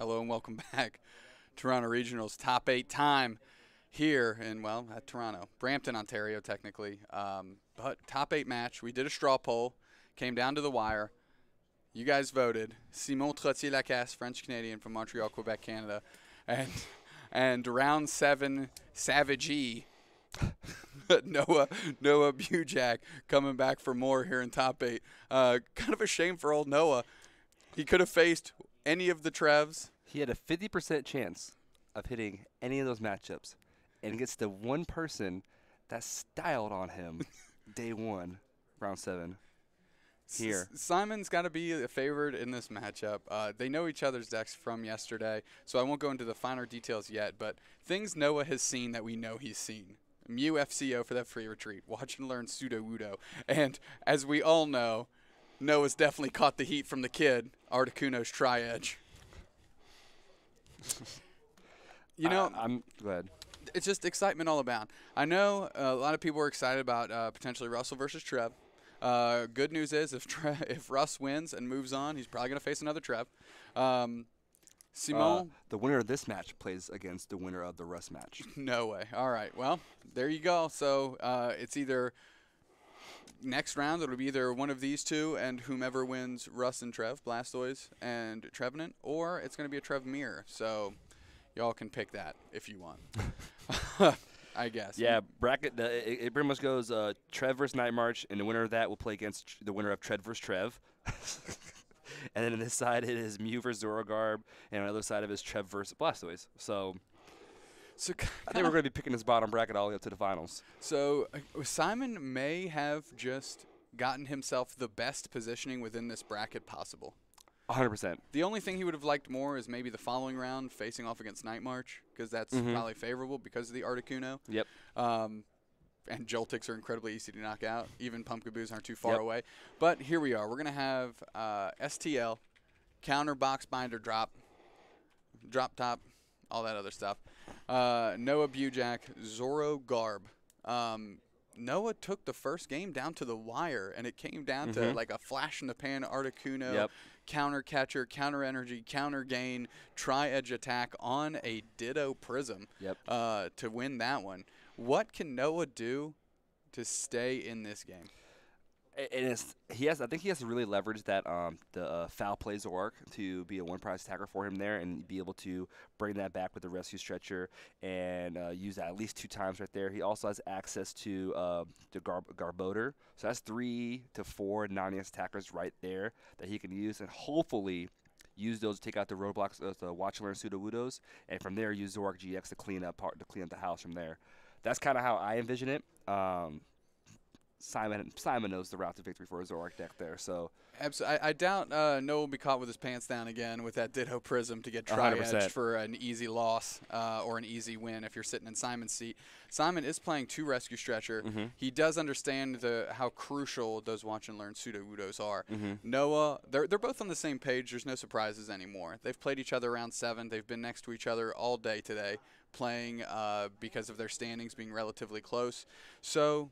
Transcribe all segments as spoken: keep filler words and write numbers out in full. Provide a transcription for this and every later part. Hello and welcome back. Toronto Regionals top eight time here in, well, at Toronto. Brampton, Ontario, technically. Um, but top eight match. We did a straw poll. Came down to the wire. You guys voted. Simon Trottier Lacasse, French-Canadian from Montreal, Quebec, Canada. And, and round seven, Savage E. Noah Noah Bujak coming back for more here in top eight. Uh, kind of a shame for old Noah. He could have faced any of the Trevs. He had a fifty percent chance of hitting any of those matchups, and gets the one person that styled on him day one, round seven. Here, S Simon's got to be a favorite in this matchup. Uh, they know each other's decks from yesterday, so I won't go into the finer details yet. But things Noah has seen that we know he's seen. Mew F C O for that free retreat. Watch and Learn Sudowoodo. And as we all know, Noah's definitely caught the heat from the kid, Articuno's Tri-Edge. You know, I, I'm glad. It's just excitement all about. I know a lot of people are excited about uh, potentially Russell versus Trev. Uh, good news is if Tre if Russ wins and moves on, he's probably going to face another Trev. Um, Simon? Uh, the winner of this match plays against the winner of the Russ match. No way. All right. Well, there you go. So uh, it's either next round, it'll be either one of these two and whomever wins Russ and Trev, Blastoise and Trevenant, or it's going to be a Trevmere. So y'all can pick that if you want. I guess. Yeah, bracket, the, it, it pretty much goes uh, Trev versus Night March, and the winner of that will play against tr the winner of Trev versus Trev. And then on this side, it is Mew versus Zoroark, and on the other side of it is Trev versus Blastoise. So, so I think we're going to be picking this bottom bracket all the way up to the finals. So uh, Simon may have just gotten himself the best positioning within this bracket possible. one hundred percent. The only thing he would have liked more is maybe the following round facing off against Night March, because that's mm-hmm. probably favorable because of the Articuno. Yep. Um, and Joltics are incredibly easy to knock out. Even Pumpkaboos aren't too far yep. away. But here we are. We're going to have uh, S T L, counter box binder drop, drop top, all that other stuff. Uh, Noah Bujak, Zoro Garb. Um, Noah took the first game down to the wire, and it came down mm-hmm. to like a flash in the pan Articuno, yep. Counter Catcher, Counter Energy, Counter Gain, Tri-Edge Attack on a Ditto Prism yep. uh, to win that one. What can Noah do to stay in this game? And it's, he has, I think he has to really leverage that um, the uh, foul play Zoroark to be a one-prize attacker for him there and be able to bring that back with the Rescue Stretcher and uh, use that at least two times right there. He also has access to uh, the Garbodor. So that's three to four non-E X attackers right there that he can use and hopefully use those to take out the roadblocks of the Watch and Learn Sudowoodos, and from there use Zoroark G X to clean up, to clean up the house from there. That's kind of how I envision it. Um, Simon Simon knows the route to victory for his Zoroark deck there. So absolutely, I, I doubt uh, Noah will be caught with his pants down again with that Ditto Prism to get Tri-Edged for an easy loss uh, or an easy win if you're sitting in Simon's seat. Simon is playing two Rescue Stretcher. Mm-hmm. He does understand the how crucial those Watch and Learn Sudowoodos are. Mm-hmm. Noah, they're, they're both on the same page. There's no surprises anymore. They've played each other round seven. They've been next to each other all day today playing uh, because of their standings being relatively close. So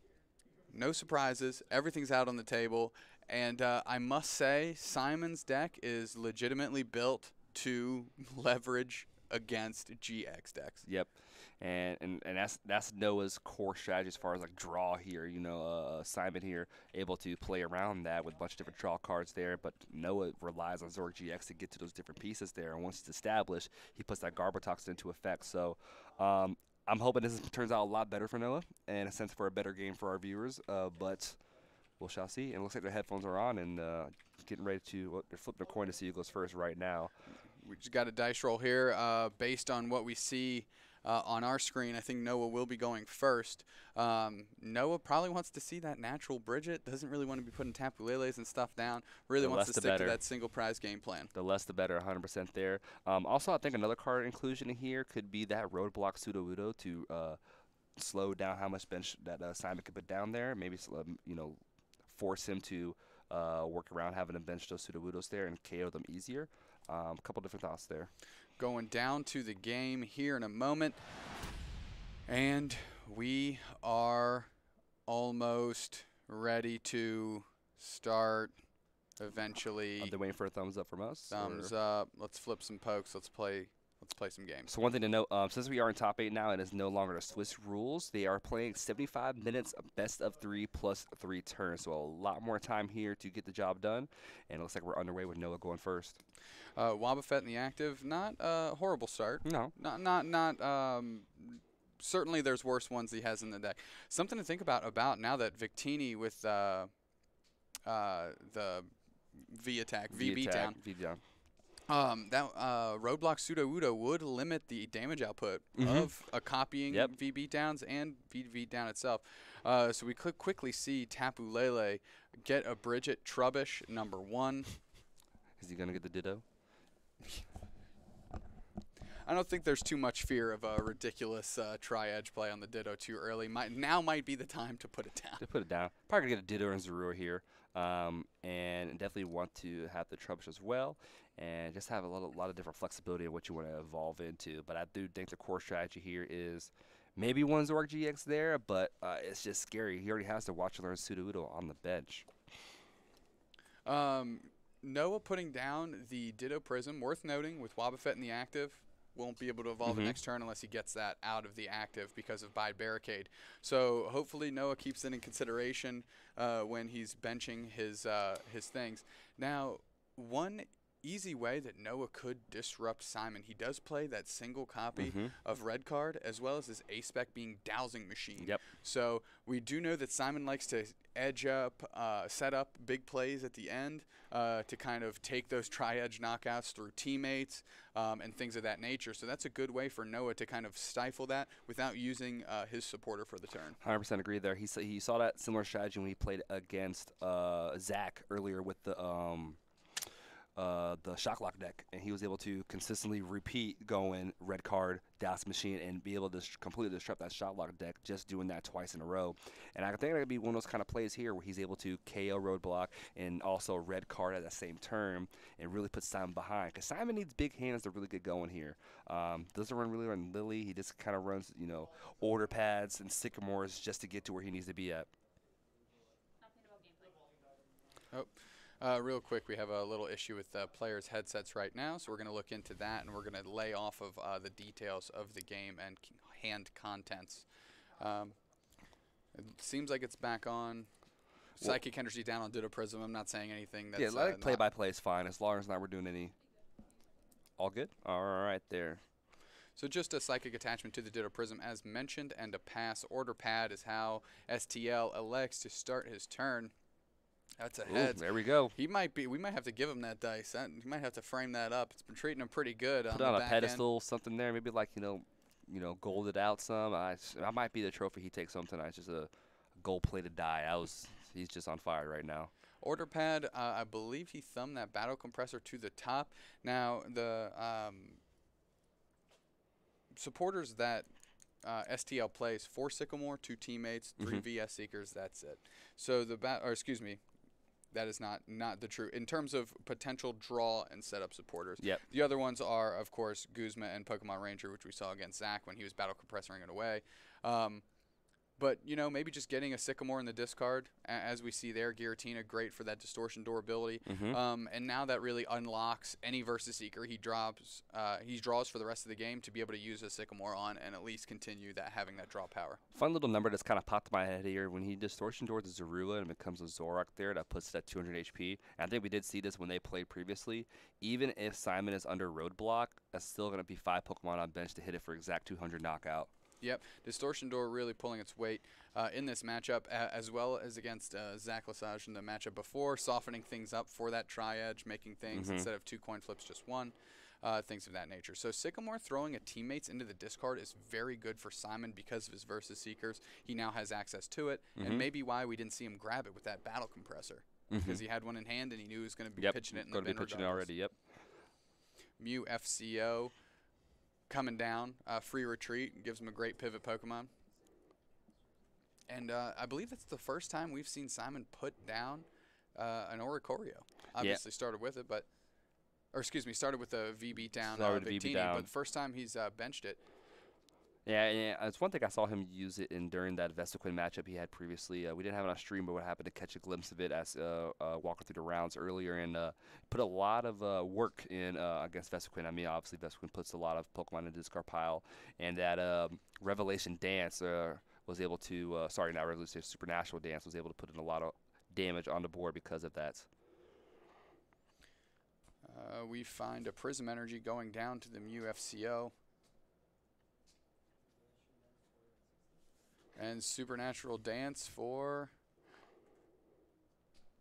no surprises. Everything's out on the table. And uh, I must say, Simon's deck is legitimately built to leverage against G X decks. Yep. And, and, and that's, that's Noah's core strategy as far as, like, draw here. You know, uh, Simon here able to play around that with a bunch of different draw cards there, but Noah relies on Zoroark G X to get to those different pieces there. And once it's established, he puts that Garbodor into effect. So um, I'm hoping this turns out a lot better for Noah and a sense for a better game for our viewers, uh, but we shall see. And it looks like their headphones are on and uh, getting ready to well, – they're flipping a coin to see who goes first right now. We just got a dice roll here uh, based on what we see uh, on our screen. I think Noah will be going first. Um, Noah probably wants to see that natural Bridget. Doesn't really want to be putting Tapu Lele's and stuff down. Really the wants to stick better. to that single prize game plan. The less the better, one hundred percent there. Um, also, I think another card inclusion in here could be that Roadblock Sudowoodo to uh, slow down how much bench that uh, Simon could put down there. Maybe, you know, force him to uh, work around having to bench those Sudowoodos there and K O them easier. A um, couple different thoughts there. Going down to the game here in a moment. And we are almost ready to start eventually. Are they waiting for a thumbs up from us? Thumbs or? up. Let's flip some pokes. Let's play. Let's play some games. So one thing to note, um, since we are in top eight now, it is no longer the Swiss rules. They are playing seventy-five minutes, best of three plus three turns. So a lot more time here to get the job done. And it looks like we're underway with Noah going first. Uh, Wobbuffet in the active. Not a horrible start. No. Not, not, not, um, certainly there's worse ones he has in the deck. Something to think about about now that Victini with uh, uh, the V-Attack, V-Beatdown. V-Beatdown. Um, that uh, Roadblock Sudowoodo would limit the damage output mm-hmm. of a copying yep. V-Beatdowns and V-Beatdown itself. Uh, so we could quickly see Tapu Lele get a Bridget Trubbish number one. Is he going to get the Ditto? I don't think there's too much fear of a ridiculous uh, tri-edge play on the Ditto too early. Might, now might be the time to put it down. To put it down. Probably going to get a Ditto and Zoroark here. Um, and definitely want to have the Trubbish as well. And just have a lot of, lot of different flexibility in what you want to evolve into. But I do think the core strategy here is maybe one Zoroark G X there, but uh, it's just scary. He already has to Watch and Learn Sudowoodo on the bench. Um, Noah putting down the Ditto Prism, worth noting, with Wobbuffet in the active. Won't be able to evolve mm-hmm. the next turn unless he gets that out of the active because of Bide Barricade. So hopefully Noah keeps that in consideration uh, when he's benching his uh, his things. Now, one easy way that Noah could disrupt Simon, he does play that single copy mm-hmm. of Red Card as well as his A-Spec being Dowsing Machine. Yep. So we do know that Simon likes to edge up, uh, set up big plays at the end uh, to kind of take those tri-edge knockouts through teammates um, and things of that nature. So that's a good way for Noah to kind of stifle that without using uh, his supporter for the turn. one hundred percent agree there. He, he saw that similar strategy when he played against uh, Zach earlier with the um, uh, the Shocklock deck, and he was able to consistently repeat going Red Card, Douse Machine, and be able to completely disrupt that Shocklock deck just doing that twice in a row. And I think that would be one of those kind of plays here where he's able to K O Roadblock and also Red Card at that same turn and really put Simon behind, because Simon needs big hands to really get going here. Um, doesn't run really on Lily. He just kind of runs, you know, Order Pads and Sycamores just to get to where he needs to be at. Oh. Uh, real quick, we have a little issue with uh, players' headsets right now, so we're going to look into that, and we're going to lay off of uh, the details of the game and hand contents. Um, it seems like it's back on. Well, Psychic Energy down on Ditto Prism. I'm not saying anything. That's, yeah, like uh, play-by-play is fine, as long as not we're doing any. All good? All right there. So just a Psychic attachment to the Ditto Prism, as mentioned, and a pass. Order Pad is how S T L elects to start his turn. That's a head. There we go. He might be. We might have to give him that dice. That, he might have to frame that up. It's been treating him pretty good. Put on, on a pedestal, end. something there. Maybe like you know, you know, gold it out some. I, I might be the trophy he takes home tonight. It's just a gold-plated die. I was. He's just on fire right now. Order Pad. Uh, I believe he thumbed that Battle Compressor to the top. Now the um, supporters that. Uh, S T L plays four Sycamore, two teammates, three mm-hmm. V S Seekers. That's it. So the bat, or excuse me, that is not not the true in terms of potential draw and setup supporters. Yep. The other ones are, of course, Guzma and Pokemon Ranger, which we saw against Zach when he was battle compressing it away. Um, but you know, maybe just getting a Sycamore in the discard, a as we see there, Giratina, great for that Distortion Door ability. Mm-hmm. um, and now that really unlocks any Versus Seeker he drops. Uh, he draws for the rest of the game to be able to use a Sycamore on and at least continue that having that draw power. Fun little number that's kind of popped in my head here. When he Distortion Door to Zorua and becomes a Zoroark there, that puts it at two hundred H P. And I think we did see this when they played previously. Even if Simon is under Roadblock, that's still going to be five Pokemon on bench to hit it for exact two hundred knockout. Yep, Distortion Door really pulling its weight uh, in this matchup, uh, as well as against uh, Zach Lesage in the matchup before, softening things up for that tri-edge, making things mm-hmm. instead of two coin flips, just one, uh, things of that nature. So Sycamore throwing a teammates into the discard is very good for Simon because of his Versus Seekers. He now has access to it, mm-hmm. and maybe why we didn't see him grab it with that Battle Compressor, because mm-hmm. he had one in hand and he knew he was going to be yep. pitching it in gonna the bin. Going to be pitching it already, yep. Mew F C O. Coming down, uh, free retreat, gives him a great pivot Pokemon. And uh, I believe that's the first time we've seen Simon put down uh, an Oricorio. Obviously yeah. started with it, but, or excuse me, started with a V-Beatdown, uh, Victini, but the first time he's uh, benched it. Yeah, yeah, it's one thing I saw him use it in during that Vesequin matchup he had previously. Uh, we didn't have it on stream, but we happened to catch a glimpse of it as uh, uh, walking through the rounds earlier, and uh, put a lot of uh, work in uh, against Vesequin. I mean, obviously Vesequin puts a lot of Pokemon into his card pile, and that um, Revelation Dance uh, was able to, uh, sorry, not Revelation, Supernatural Dance was able to put in a lot of damage on the board because of that. Uh, we find a Prism Energy going down to the Mew F C O. And Supernatural Dance for,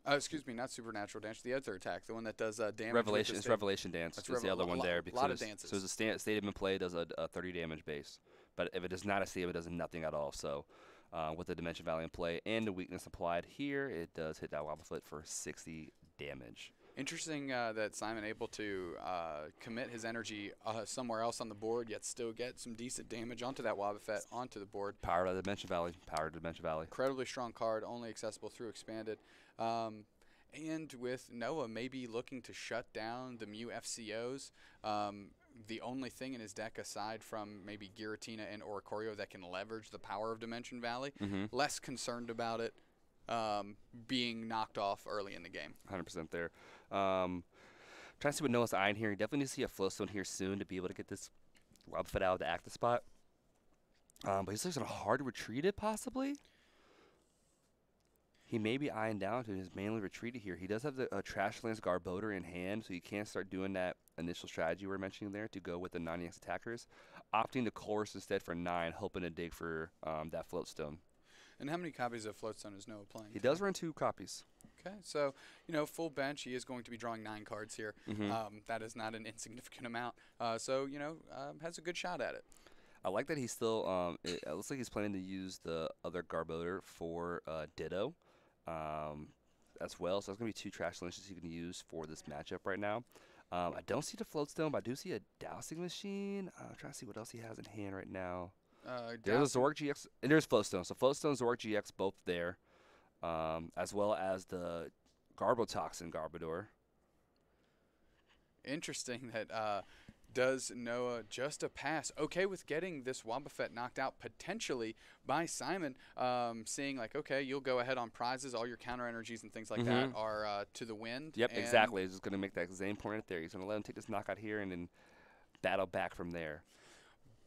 oh, excuse me, not Supernatural Dance, the other attack, the one that does uh, damage. Revelation, it's Revelation Dance. That's Revel the other one there. A lot of dances. So it's a State of in Play, does a, a thirty damage base. But if it does not a save, it does nothing at all. So uh, with the Dimension Valley in play and the weakness applied here, it does hit that Wobbuffet for sixty damage. Interesting uh, that Simon able to uh, commit his energy uh, somewhere else on the board, yet still get some decent damage onto that Wobbuffet, onto the board. Power to Dimension Valley. Power to Dimension Valley. Incredibly strong card, only accessible through Expanded. Um, and with Noah maybe looking to shut down the Mew F C Os, um, the only thing in his deck aside from maybe Giratina and Oricorio that can leverage the power of Dimension Valley, mm-hmm. less concerned about it. Um, being knocked off early in the game. one hundred percent there. Um, trying to see what Noah's eyeing here. You definitely need to see a Floatstone here soon to be able to get this Wobbuffet out of the active spot. Um, but he's looking hard to retreat it, possibly. He may be eyeing down to his mainly retreated here. He does have the uh, Trash Lands Garbodor in hand, so you can start doing that initial strategy we were mentioning there to go with the nine X attackers. Opting to Chorus instead for nine, hoping to dig for um, that Floatstone. And how many copies of Floatstone is Noah playing? He does run two copies. Okay, so, you know, full bench, he is going to be drawing nine cards here. Mm-hmm. um, that is not an insignificant amount. Uh, so, you know, um, has a good shot at it. I like that he's still, um, it, it looks like he's planning to use the other Garbodor for uh, Ditto um, as well. So that's going to be two Trash Lynches you can use for this matchup right now. Um, I don't see the Floatstone, but I do see a Dowsing Machine. Uh, I'm trying to see what else he has in hand right now. Uh, there's Zoroark G X and there's Floatstone. So Floatstone, Zoroark G X, both there, um, as well as the Garbotoxin Garbodor. Interesting that uh, does Noah just a pass. Okay with getting this Wobbuffet knocked out potentially by Simon, um, seeing like, okay, you'll go ahead on prizes. All your counter energies and things like mm-hmm. that are uh, to the wind. Yep, exactly. He's just going to make that same point right there. He's going to let him take this knockout here and then battle back from there.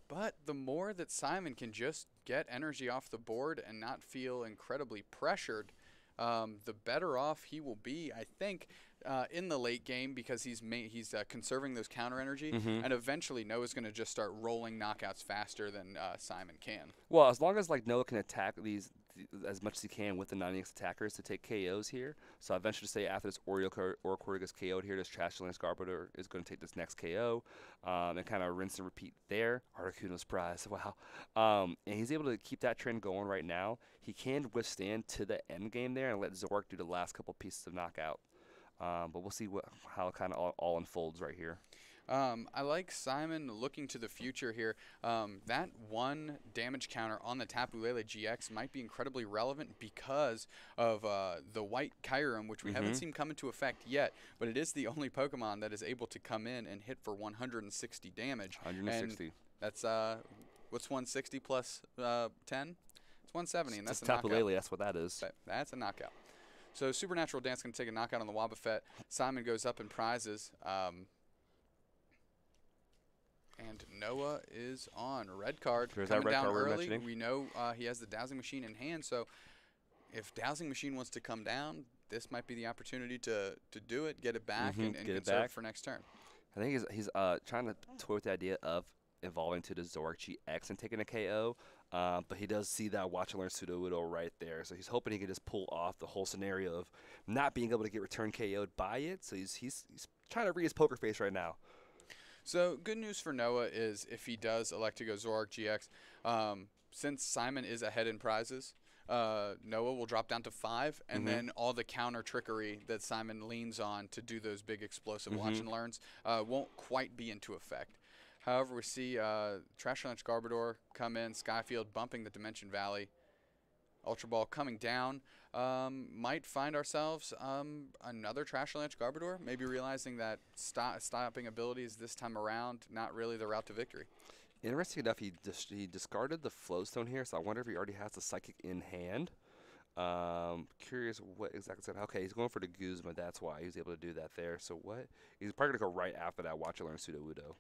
But the more that Simon can just get energy off the board and not feel incredibly pressured, um, the better off he will be, I think, uh, in the late game because he's ma he's uh, conserving those counter energy, mm-hmm. and eventually Noah's going to just start rolling knockouts faster than uh, Simon can. Well, as long as like Noah can attack these th as much as he can with the nine X attackers to take K Os here, so I venture to say after this Oricorio gets K O'd here, this Trash Lance Garbodor is going to take this next K O, um, and kind of rinse and repeat there. Articuno's prize, wow. Um, and he's able to keep that trend going right now. He can withstand to the end game there and let Zoroark do the last couple pieces of knockout. Um, but we'll see what, how it kind of all, all unfolds right here. Um, I like Simon looking to the future here. Um, that one damage counter on the Tapu Lele G X might be incredibly relevant because of uh, the white Kyurem, which we mm-hmm. haven't seen come into effect yet, but it is the only Pokemon that is able to come in and hit for one hundred sixty damage. one hundred sixty. And that's, uh, what's one sixty plus uh, ten? It's one seventy, and that's a knockout. Tapu Lele, that's what that is. But that's a knockout. So Supernatural Dance can take a knockout on the Wobbuffet. Simon goes up in prizes. Um, and Noah is on. Red card. There's coming that red down card early. We, we know uh, he has the Dowsing Machine in hand. So if Dowsing Machine wants to come down, this might be the opportunity to, to do it, get it back, mm-hmm. and, and conserve back for next turn. I think he's, he's uh, trying to toy with the idea of evolving to the Zoroark G X and taking a K O. Uh, but he does see that Watch and Learn Sudowoodo right there. So he's hoping he can just pull off the whole scenario of not being able to get return K O'd by it. So he's, he's, he's trying to read his poker face right now. So good news for Noah is if he does elect to go Zoroark G X, um, since Simon is ahead in prizes, uh, Noah will drop down to five, and mm-hmm. then all the counter trickery that Simon leans on to do those big explosive mm-hmm. Watch and Learns uh, won't quite be into effect. However, we see uh, Trash Lunch Garbodor come in, Skyfield bumping the Dimension Valley. Ultra Ball coming down. Um, might find ourselves um, another Trash Lunch Garbodor, maybe realizing that sto stopping abilities this time around, not really the route to victory. Interesting enough, he dis he discarded the Floatstone here, so I wonder if he already has the Psychic in hand. Um, curious what exactly. Okay, he's going for the Guzma. That's why he was able to do that there. So what? He's probably gonna go right after that Watch and Learn Sudowoodo.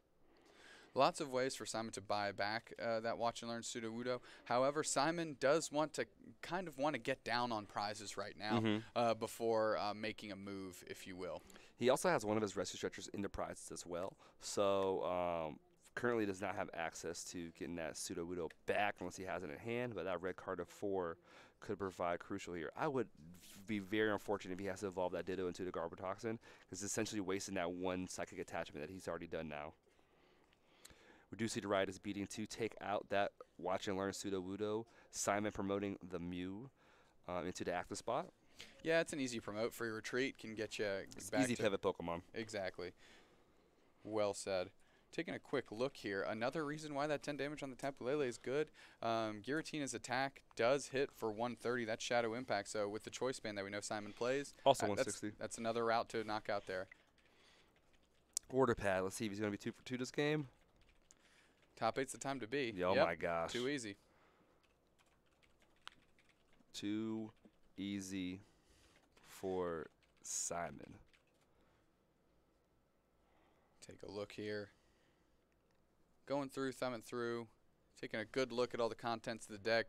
Lots of ways for Simon to buy back uh, that Watch and Learn Sudowoodo. However, Simon does want to kind of want to get down on prizes right now mm-hmm. uh, before uh, making a move, if you will. He also has one of his Rescue Stretchers in the prizes as well. So um, currently does not have access to getting that Sudowoodo back unless he has it in hand. But that red card of four could provide crucial here. I would be very unfortunate if he has to evolve that Ditto into the Garbodor, because essentially wasting that one Psychic attachment that he's already done now. We do see the Riot is beating to take out that Watch and Learn Sudowoodo. Simon promoting the Mew um, into the active spot. Yeah, it's an easy promote. Free retreat can get you it's back. Easy to pivot Pokemon. Exactly. Well said. Taking a quick look here, another reason why that ten damage on the Tapu Lele is good. Um, Giratina's attack does hit for one thirty. That's Shadow Impact. So with the Choice Band that we know Simon plays, also uh, one sixty. That's, that's another route to knock out there. Order Pad. Let's see if he's going to be two for two this game. Top eight's the time to be. Oh, yep. My gosh. Too easy. Too easy for Simon. Take a look here. Going through, thumbing through, taking a good look at all the contents of the deck.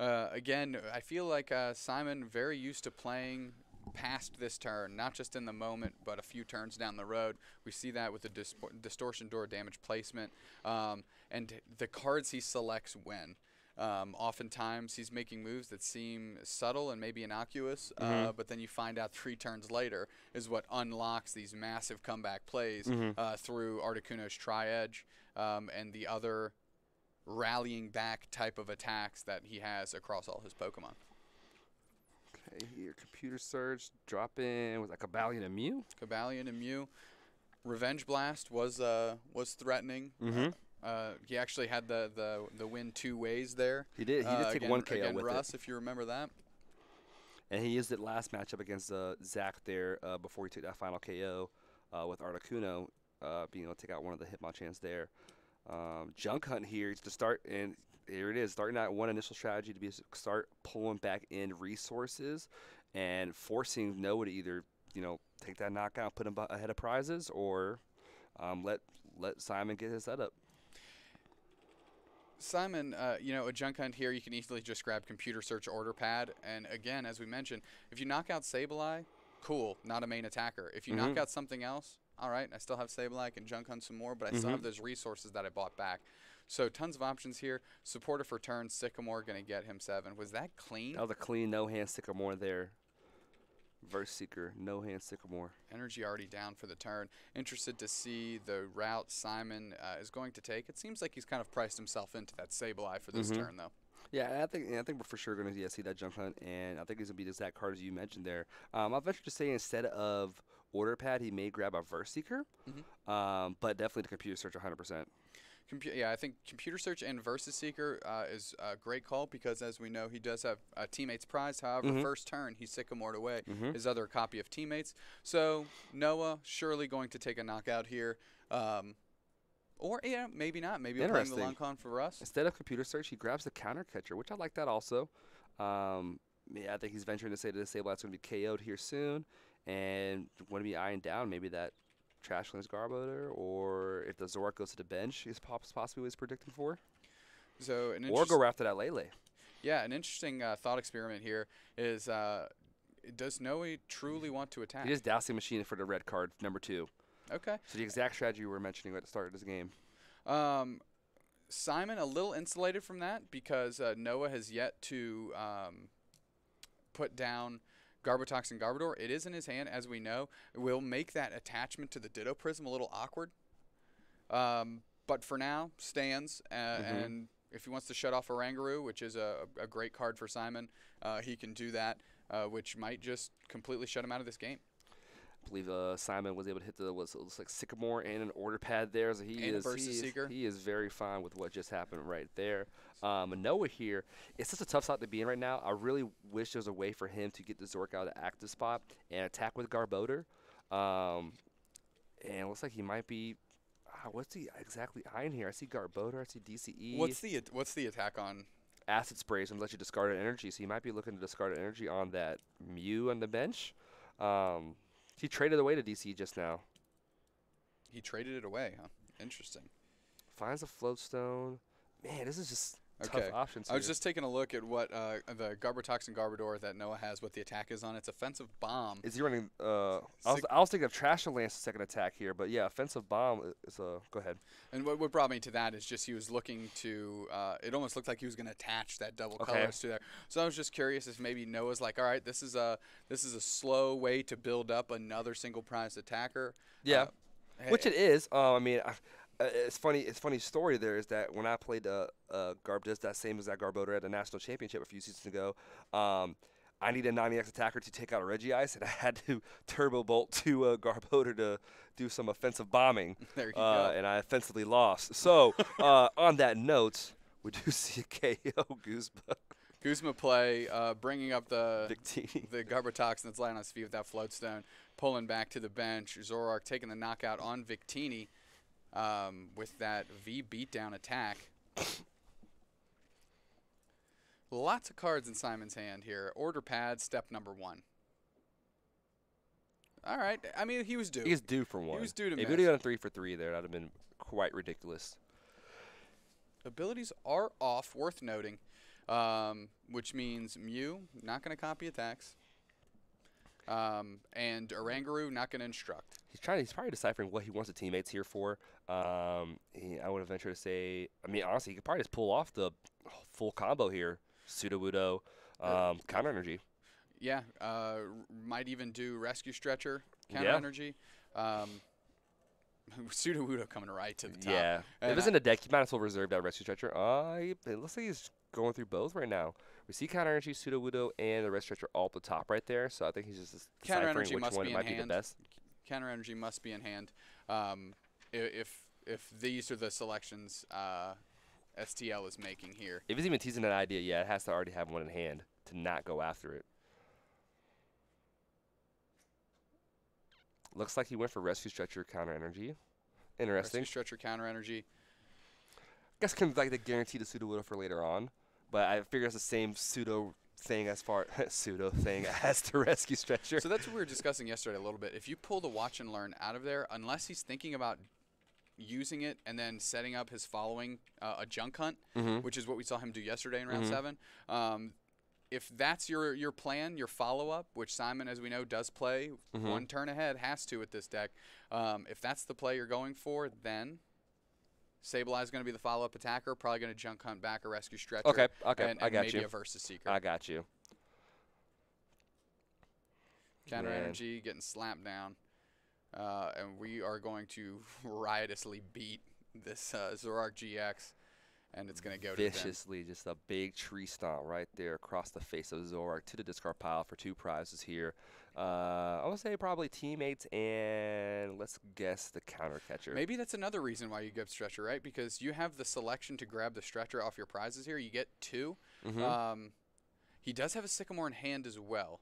Uh, again, I feel like uh, Simon very used to playing past this turn, not just in the moment, but a few turns down the road. We see that with the dis distortion door damage placement um, and the cards he selects when. Um, oftentimes he's making moves that seem subtle and maybe innocuous, mm-hmm. uh, but then you find out three turns later is what unlocks these massive comeback plays mm-hmm. uh, through Articuno's Tri-Edge um, and the other rallying back type of attacks that he has across all his Pokemon. Here, Computer Search, drop in, was that Kabalion and Mew? Kabalion and Mew. Revenge Blast was uh, was threatening. Mm-hmm. uh, uh, he actually had the, the, the win two ways there. He did. He uh, did take again, one K O with Russ, it. If you remember that. And he used it last matchup against uh, Zach there uh, before he took that final K O uh, with Articuno uh, being able to take out one of the Hitmonchans there. Um, Junk Hunt here to start and. Here it is, starting out one initial strategy to be start pulling back in resources and forcing Noah to either, you know, take that knockout, put him ahead of prizes, or um, let let Simon get his setup. Simon, uh, you know, a Junk Hunt here, you can easily just grab Computer Search, Order Pad, and again, as we mentioned, if you knock out Sableye, cool, not a main attacker. If you mm-hmm. knock out something else, all right, I still have Sableye, I can Junk Hunt some more, but I mm-hmm. still have those resources that I bought back. So tons of options here. Supporter for turn. Sycamore going to get him seven. Was that clean? That was a clean no-hand Sycamore there. Versus Seeker, no-hand Sycamore. Energy already down for the turn. Interested to see the route Simon uh, is going to take. It seems like he's kind of priced himself into that Sableye for this mm-hmm. turn, though. Yeah, and I think and I think we're for sure going to yeah, see that Junk Hunt, and I think he's going to be the exact card as you mentioned there. Um, I'll venture to say instead of Order Pad, he may grab a Versus Seeker, mm-hmm. um, but definitely the Computer Search one hundred percent. Compu yeah, I think Computer Search and Versus Seeker uh, is a great call because, as we know, he does have uh, Teammates prize. However, mm-hmm. first turn, he Sycamored away mm-hmm. his other copy of Teammates. So Noah surely going to take a knockout here. Um, or, yeah, maybe not. Maybe he'll playing the long con for Russ. Instead of Computer Search, he grabs the Counter Catcher, which I like that also. Um, yeah, I think he's venturing to say to the Sableye that's going to be K O'd here soon and want to be eyeing down maybe that Trashland's Garbodor, or if the Zoroark goes to the bench, is possibly what he's predicting for. So, an or go after that Lele. Yeah, an interesting uh, thought experiment here is, uh, does Noah truly want to attack? He is dousing machine for the red card, number two. Okay. So the exact strategy we were mentioning at the start of this game. Um, Simon, a little insulated from that because uh, Noah has yet to um, put down Garbotox and Garbodor. It is in his hand, as we know. It will make that attachment to the Ditto Prism a little awkward. Um, but for now, stands. Uh, mm-hmm. And if he wants to shut off Oranguru, which is a, a great card for Simon, uh, he can do that, uh, which might just completely shut him out of this game. I believe uh, Simon was able to hit the was, was like Sycamore and an Order Pad there. So he and is Versus he is, Seeker. He is very fine with what just happened right there. Um, Noah here, it's such a tough spot to be in right now. I really wish there was a way for him to get the Zork out of the active spot and attack with Garbodor. Um, and it looks like he might be, God, what's he exactly eyeing here? I see Garbodor, I see D C E. What's the what's the attack on? Acid Sprays and let you discard an energy, so he might be looking to discard an energy on that Mew on the bench. Um, he traded away to D C E just now. He traded it away, huh? Interesting. Finds a Floatstone. Man, this is just okay. Tough options here. I was just taking a look at what uh, the Garbotox and Garbodor that Noah has, what the attack is on. It's Offensive Bomb. Is he running uh, – I was, I was thinking of Trash and Lance's second attack here, but, yeah, Offensive Bomb is uh, – go ahead. And what, what brought me to that is just he was looking to uh, – it almost looked like he was going to attach that double okay. colors to there. So I was just curious if maybe Noah's like, all right, this is a, this is a slow way to build up another single-prize attacker. Yeah, uh, hey. Which it is. Uh, I mean – Uh, it's funny. It's funny story. There is that when I played uh, uh, Garb does that same as that Garbodor at the national championship a few seasons ago. Um, I needed a ninety X attacker to take out a Regice, and I had to turbo bolt to uh, Garbodor to do some offensive bombing. There you uh, go. And I offensively lost. So uh, on that note, we do see a K O Guzma. Guzma play, uh, bringing up the Victini. the Garbotox that's lying on his feet with that Floatstone, pulling back to the bench. Zoroark taking the knockout on Victini. Um, with that V-Beatdown attack. Lots of cards in Simon's hand here. Order pad, step number one. All right. I mean, he was due. He was due for one. He was due to miss. If he would have got a three for three there, that would have been quite ridiculous. Abilities are off, worth noting, um, which means Mew, not going to copy attacks. Um, and Oranguru not going to instruct. He's trying. He's probably deciphering what he wants the teammates here for. Um, he, I would have ventured to say. I mean, honestly, he could probably just pull off the full combo here: Sudowoodo, um, Counter Energy. Yeah, uh, might even do Rescue Stretcher, Counter yeah. Energy. Um, Sudowoodo coming right to the top. Yeah, and if it's in a deck, you might as well reserve that Rescue Stretcher. Uh, it looks like he's going through both right now. We see Counter Energy, Sudowoodo, and the Red Stretcher all at the top right there. So I think he's just Counter Energy must be in hand. Counter Energy must be in hand. Um, if if these are the selections uh, S T L is making here. If he's even teasing an idea, yeah, it has to already have one in hand to not go after it. Looks like he went for Rescue Stretcher, Counter Energy. Interesting. Rescue Stretcher, Counter Energy. I guess kind of like the guarantee to Sudowoodo for later on. But I figure it's the same pseudo thing as far pseudo thing as the Rescue Stretcher. So that's what we were discussing yesterday a little bit. If you pull the Watch and Learn out of there, unless he's thinking about using it and then setting up his following uh, a Junk Hunt, mm-hmm. which is what we saw him do yesterday in round mm-hmm. seven. Um, if that's your your plan, your follow up, which Simon, as we know, does play mm-hmm. one turn ahead, has to with this deck. Um, if that's the play you're going for, then Sableye's going to be the follow-up attacker, probably going to Junk Hunt back a Rescue Stretcher. Okay, okay, and, and I got maybe you. a Versus Seeker. I got you. Counter Man. Energy getting slapped down. Uh, and we are going to riotously beat this uh, Zoroark G X, and it's going to go Viciously, to Viciously, just a big tree stomp right there across the face of Zoroark to the discard pile for two prizes here. Uh, I would say probably teammates and let's guess the Counter Catcher. Maybe that's another reason why you give Stretcher, right? Because you have the selection to grab the Stretcher off your prizes here. You get two. Mm-hmm. um, he does have a Sycamore in hand as well.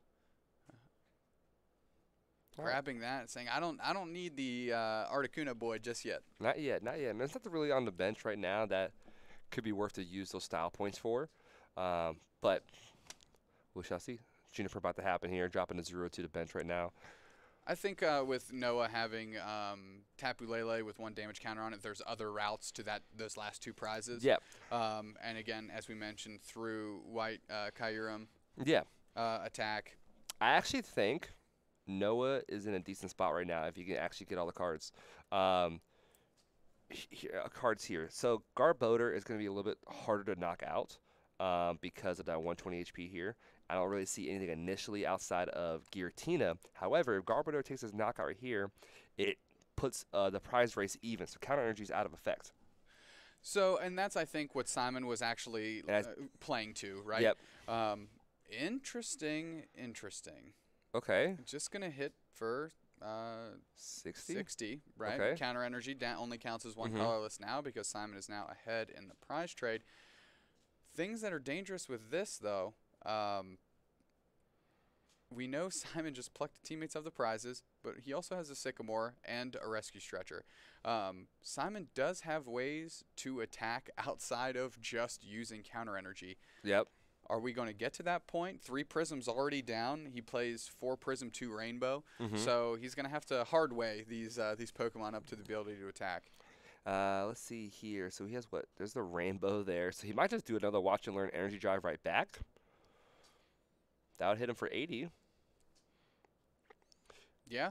Right. Grabbing that, and saying I don't, I don't need the uh, Articuno boy just yet. Not yet, not yet. And there's nothing really on the bench right now that could be worth to use those style points for. Um, but we shall see. Juniper about to happen here, dropping a zero to the bench right now. I think uh, with Noah having um, Tapu Lele with one damage counter on it, there's other routes to that those last two prizes. Yeah. Um, and again, as we mentioned, through White uh, Kyurem. Yeah. Uh, attack. I actually think Noah is in a decent spot right now if he can actually get all the cards. Um, here, uh, cards here. So Garbodor is going to be a little bit harder to knock out um, because of that one twenty H P here. I don't really see anything initially outside of Giratina. However, if Garbodor takes his knockout right here, it puts uh, the prize race even. So Counter Energy is out of effect. So, and that's, I think, what Simon was actually uh, playing to, right? Yep. Um, interesting, interesting. Okay. Just going to hit for uh, sixty? sixty, right? Okay. Counter Energy down only counts as one mm-hmm. colorless now because Simon is now ahead in the prize trade. Things that are dangerous with this, though, Um, we know Simon just plucked teammates of the prizes, but he also has a Sycamore and a Rescue Stretcher. Um, Simon does have ways to attack outside of just using Counter Energy. Yep. Are we going to get to that point? Three Prisms already down. He plays four Prism, two Rainbow. Mm-hmm. So he's going to have to hard way these uh, these Pokemon up to the ability to attack. Uh, let's see here. So he has what? There's the Rainbow there. So he might just do another Watch and Learn Energy Drive right back. That would hit him for eighty. Yeah.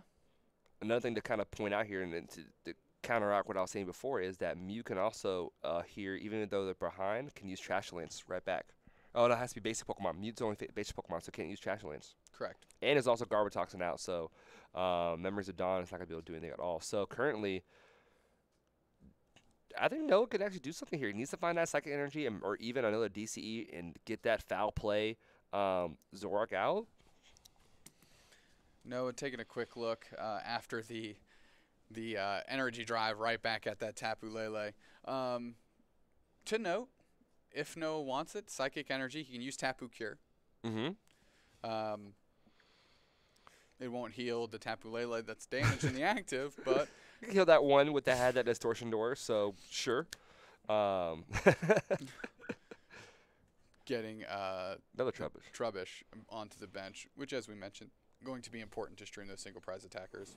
Another thing to kind of point out here and to, to counteract what I was saying before is that Mew can also uh, here, even though they're behind, can use Trash Lance right back. Oh, that has to be basic Pokemon. Mewtwo's only basic Pokemon, so can't use Trash Lands. Correct. And it's also Garbodor out, so uh, Memories of Dawn is not going to be able to do anything at all. So currently, I think Noah could actually do something here. He needs to find that Psychic Energy and, or even another D C E and get that Foul Play um, Zoroark out. Noah taking a quick look uh, after the the uh, Energy Drive right back at that Tapu Lele. Um, to note, if Noah wants it, Psychic Energy, he can use Tapu Cure. Mm-hmm. Um, it won't heal the Tapu Lele that's damaged in the active, but... You can heal that one with the head that Distortion Door, so sure. Um. Getting uh, another Trubbish. Trubbish onto the bench, which, as we mentioned, going to be important to stream those single prize attackers.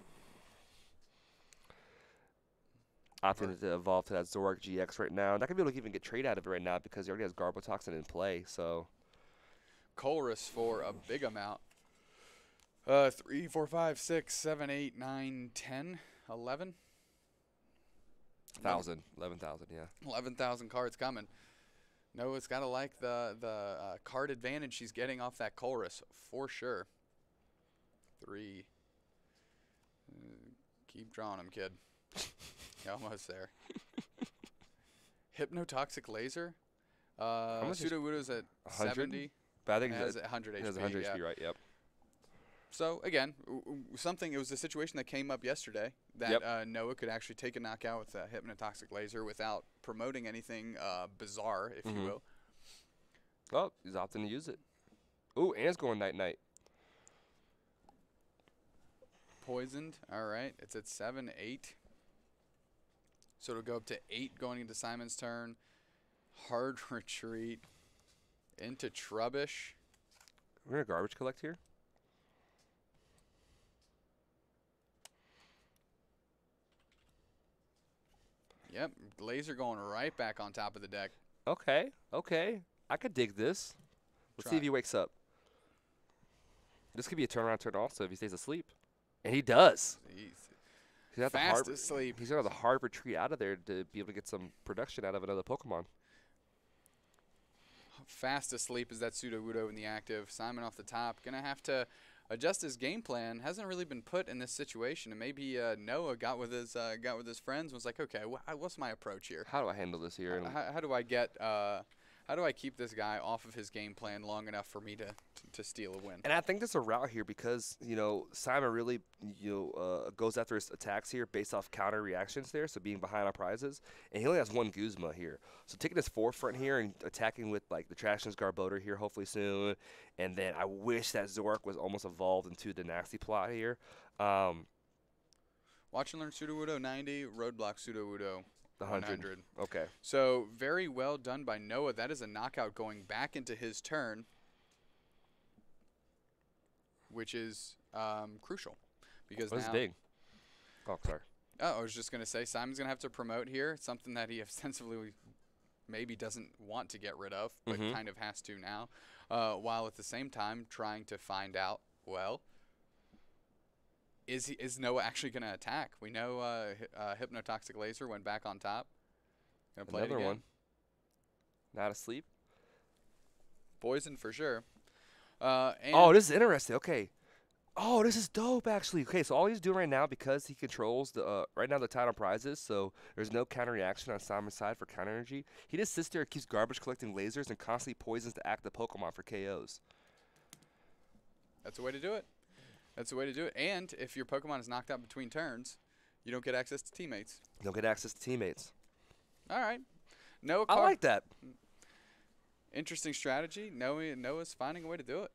Opting to evolve to that Zoroark G X right now. Not going to be able to even get trade out of it right now because he already has Garbotoxin in play. So, Colrus for a big amount. Uh, three, four, five, six, seven, eight, nine, ten, eleven. one thousand. eleven thousand, yeah. eleven thousand cards coming. Noah's got to like the, the uh, card advantage he's getting off that Colrus for sure. Three. Keep drawing him, kid. Almost there. Hypnotoxic Laser. Uh, Sudowoodo's at one hundred? seventy. But I think it's at one hundred H P. It has one hundred yeah. H P, right? Yep. So again, something. It was a situation that came up yesterday that yep. uh, Noah could actually take a knockout with a Hypnotoxic Laser without promoting anything uh, bizarre, if mm-hmm. you will. Oh, he's opting to use it. Ooh, and it's going night night. Poisoned. All right, it's at seven eight. So it'll go up to eight going into Simon's turn. Hard retreat into Trubbish. We're gonna garbage collect here. Yep, Laser going right back on top of the deck. Okay, okay, I could dig this. Let's Try. see if he wakes up. This could be a turnaround turn also if he stays asleep, and he does. Jeez. He's fast asleep. He's going to have the hard retreat out of there to be able to get some production out of another Pokemon. Fast asleep is that Sudowoodo in the active. Simon off the top. Going to have to adjust his game plan. Hasn't really been put in this situation. And maybe uh, Noah got with his uh, got with his friends and was like, okay, wh what's my approach here? How do I handle this here? How, how, how do I get uh, – how do I keep this guy off of his game plan long enough for me to – to steal a win. And I think there's a route here because, you know, Simon really, you know, uh, goes after his attacks here based off counter reactions there, so being behind on prizes. And he only has one Guzma here. So taking his forefront here and attacking with, like, the Trashlands Garbodor here hopefully soon. And then I wish that Zoroark was almost evolved into the Naxi plot here. Um, Watch and Learn Sudowoodo ninety, Roadblock Sudowoodo one hundred. Okay. So very well done by Noah. That is a knockout going back into his turn, which is um, crucial because oh, now. Big. Oh, sorry. Oh, I was just gonna say Simon's gonna have to promote here something that he ostensibly maybe doesn't want to get rid of, but mm-hmm. kind of has to now, uh, while at the same time trying to find out. Well, is he is Noah actually gonna attack? We know uh, uh, Hypnotoxic Laser went back on top. Gonna play another it again. one. Not asleep. Poison for sure. Uh, and oh, this is interesting. Okay. Oh, this is dope, actually. Okay, so all he's doing right now, because he controls the uh, right now the title prizes, so there's no counter reaction on Simon's side for counter energy. He just sits there and keeps garbage collecting lasers and constantly poisons the active Pokemon for K Os. That's the way to do it. That's the way to do it. And if your Pokemon is knocked out between turns, you don't get access to teammates. You don't get access to teammates. All right. No. I like that. Interesting strategy. Noah, Noah's finding a way to do it.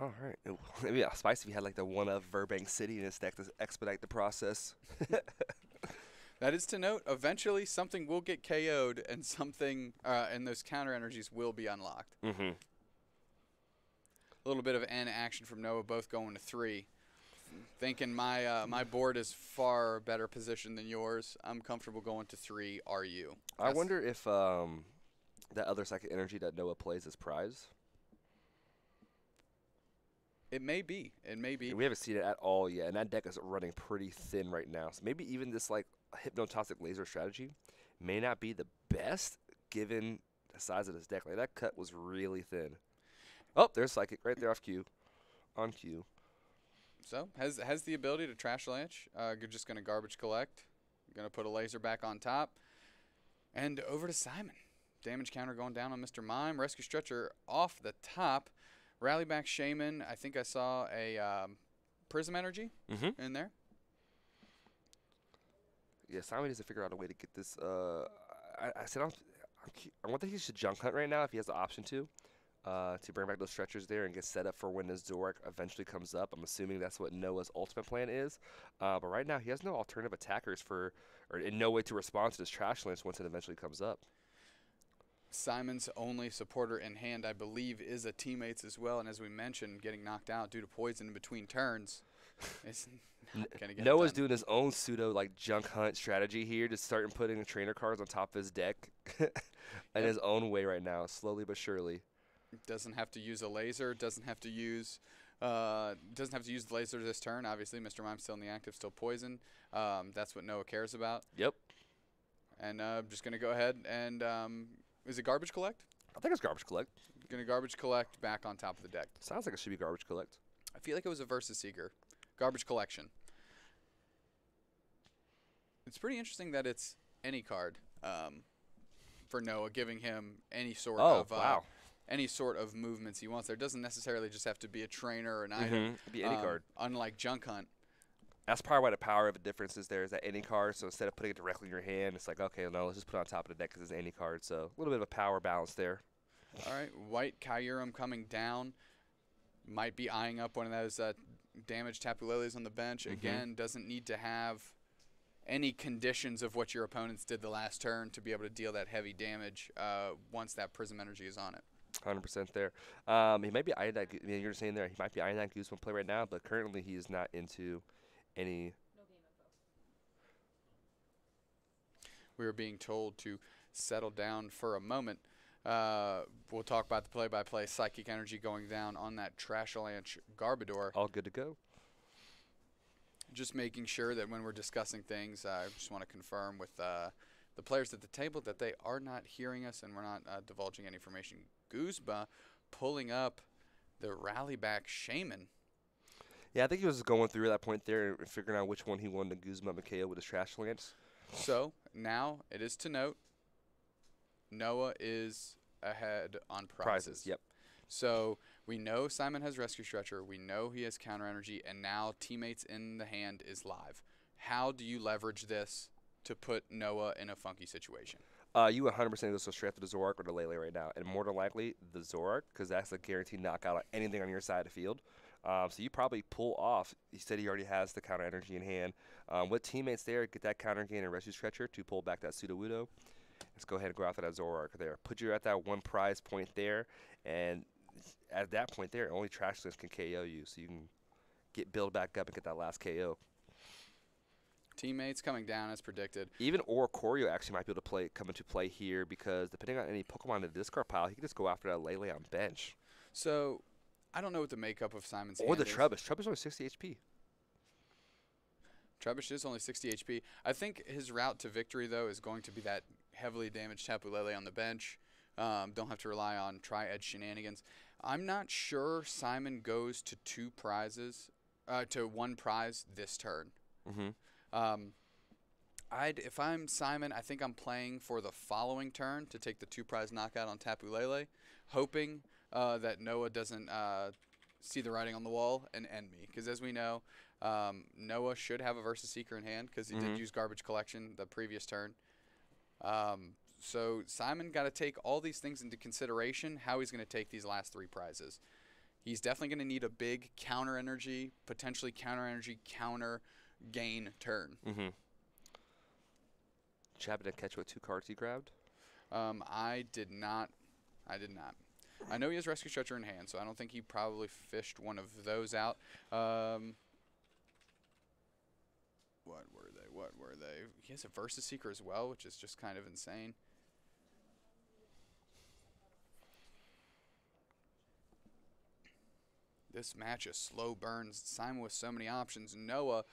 All right. It, it'd be spicy if you had like the one of Burbank City in his deck to expedite the process. That is to note, eventually something will get K O'd and something uh, and those counter energies will be unlocked. Mm-hmm. A little bit of N action from Noah, both going to three. Thinking my uh, my board is far better positioned than yours. I'm comfortable going to three. Are you? That's I wonder if um, that other psychic energy that Noah plays is prize. It may be. It may be. And we haven't seen it at all yet, and that deck is running pretty thin right now. So maybe even this like hypnotoxic laser strategy may not be the best given the size of this deck. Like that cut was really thin. Oh, there's psychic right there off cue, on cue. So has has the ability to trash lanch. Uh, you're just gonna garbage collect. You're gonna put a laser back on top, and over to Simon. Damage counter going down on Mister Mime. Rescue Stretcher off the top. Rallyback Shaman. I think I saw a um, Prism Energy mm-hmm. in there. Yeah, Simon needs to figure out a way to get this. Uh, I, I said I'm, I'm I want think he should junk hunt right now if he has the option to. Uh, to bring back those stretchers there and get set up for when this Zoroark eventually comes up. I'm assuming that's what Noah's ultimate plan is. Uh, but right now, he has no alternative attackers for, or in no way to respond to this trash lance once it eventually comes up. Simon's only supporter in hand, I believe, is a teammates as well. And as we mentioned, getting knocked out due to poison in between turns. It's not gonna get Noah's done. Doing his own pseudo like junk hunt strategy here, just starting putting the trainer cards on top of his deck in yep. his own way right now, slowly but surely. Doesn't have to use a laser. Doesn't have to use. Uh, doesn't have to use the laser this turn. Obviously, Mister Mime's still in the active, still poison. Um, that's what Noah cares about. Yep. And uh, I'm just gonna go ahead and um, is it garbage collect? I think it's garbage collect. Gonna garbage collect back on top of the deck. Sounds like it should be garbage collect. I feel like it was a Versus Seeker, garbage collection. It's pretty interesting that it's any card um, for Noah, giving him any sort oh, of. Oh uh, wow. Any sort of movements he wants. There doesn't necessarily just have to be a trainer or an mm-hmm. item. It'd be any um, card. Unlike Junk Hunt. That's probably why the power of a difference is there, is that any card. So instead of putting it directly in your hand, it's like, okay, no, let's just put it on top of the deck because it's any card. So a little bit of a power balance there. All right, White Kyurem coming down. Might be eyeing up one of those uh, damaged Tapu Leles on the bench. Mm-hmm. Again, doesn't need to have any conditions of what your opponents did the last turn to be able to deal that heavy damage uh, once that Prism Energy is on it. one hundred percent there. Um, he might be eyeing that. I mean, you're saying there he might be eyeing that Goosebump play right now, but currently he is not into any. No game info. We were being told to settle down for a moment. Uh, we'll talk about the play-by-play. -play. Psychic energy going down on that Trashalanch Garbodor. All good to go. Just making sure that when we're discussing things, I just want to confirm with. Uh, The players at the table that they are not hearing us and we're not uh, divulging any information. Guzba pulling up the rally back Shaman. Yeah, I think he was going through that point there and figuring out which one he wanted to Guzma and K O with his trash lance. So now it is to note Noah is ahead on prizes. Prizes, yep. So we know Simon has Rescue Stretcher. We know he has Counter Energy. And now teammates in the hand is live. How do you leverage this to put Noah in a funky situation? Uh, you one hundred percent go so straight after the Zoroark or the Lele right now, and more than likely the Zoroark, because that's a guaranteed knockout on anything on your side of the field. Um, so you probably pull off. He said he already has the counter energy in hand. Um, with teammates there, get that counter gain and rescue stretcher to pull back that Sudowoodo. Let's go ahead and go after that Zoroark there. Put you at that one prize point there, and at that point there, only trash list can K O you, so you can get build back up and get that last K O. Teammates coming down as predicted. Even Oricorio actually might be able to play come into play here because depending on any Pokemon in the discard pile, he can just go after that Lele on bench. So, I don't know what the makeup of Simon's or hand the is. Trubbish. Trubbish is only sixty H P. Trubbish is only sixty H P. I think his route to victory though is going to be that heavily damaged Tapu Lele on the bench. Um, don't have to rely on Tri-Edge shenanigans. I'm not sure Simon goes to two prizes, uh, to one prize this turn. Mm-hmm. Um, I'd if I'm Simon, I think I'm playing for the following turn to take the two prize knockout on Tapu Lele, hoping uh, that Noah doesn't uh, see the writing on the wall and end me. Because as we know, um, Noah should have a Versus Seeker in hand because he mm-hmm. did use Garbage Collection the previous turn. Um, so Simon got to take all these things into consideration, how he's going to take these last three prizes. He's definitely going to need a big counter energy, potentially counter energy, counter gain turn. Mm-hmm. Did you happen to catch what two cards he grabbed? Um, I did not. I did not. I know he has Rescue Stretcher in hand, so I don't think he probably fished one of those out. Um, what were they? What were they? He has a Versus Seeker as well, which is just kind of insane. This match is slow burns. Simon with so many options. Noah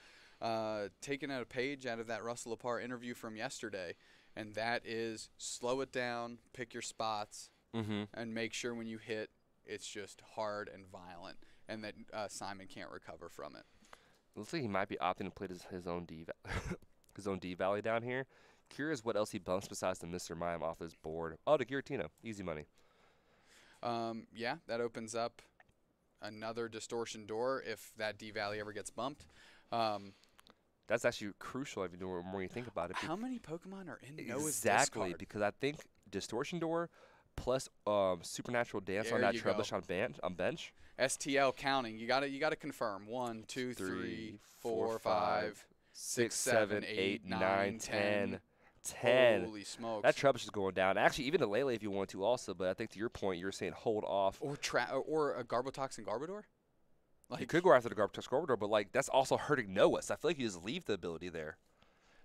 uh, taking out a page out of that Russell Lepar interview from yesterday, and that is slow it down, pick your spots, mm-hmm. and make sure when you hit it's just hard and violent and that uh, Simon can't recover from it. Looks like he might be opting to play his, his own D his own D Valley down here. Curious what else he bumps besides the Mister Mime off his board. Oh, to Giratina. Easy money. Um, yeah, that opens up another Distortion Door if that D Valley ever gets bumped. Um, That's actually crucial if you know more you think about it. How many Pokemon are in Noah's Exactly, discard? Because I think Distortion Door plus um, Supernatural Dance there on that Trubbish on, ban on bench. S T L counting. You gotta you gotta confirm. One, two, three, three four, four, five, five six, seven, eight, nine, ten. ten. Holy smokes. That Trubbish is going down. Actually, even the Lele if you want to also, but I think to your point, you're saying hold off. Or tra or a Garbotox and Garbodor? Like, you could go after the Garbodor, Garbodor, but like that's also hurting Noah. So I feel like you just leave the ability there.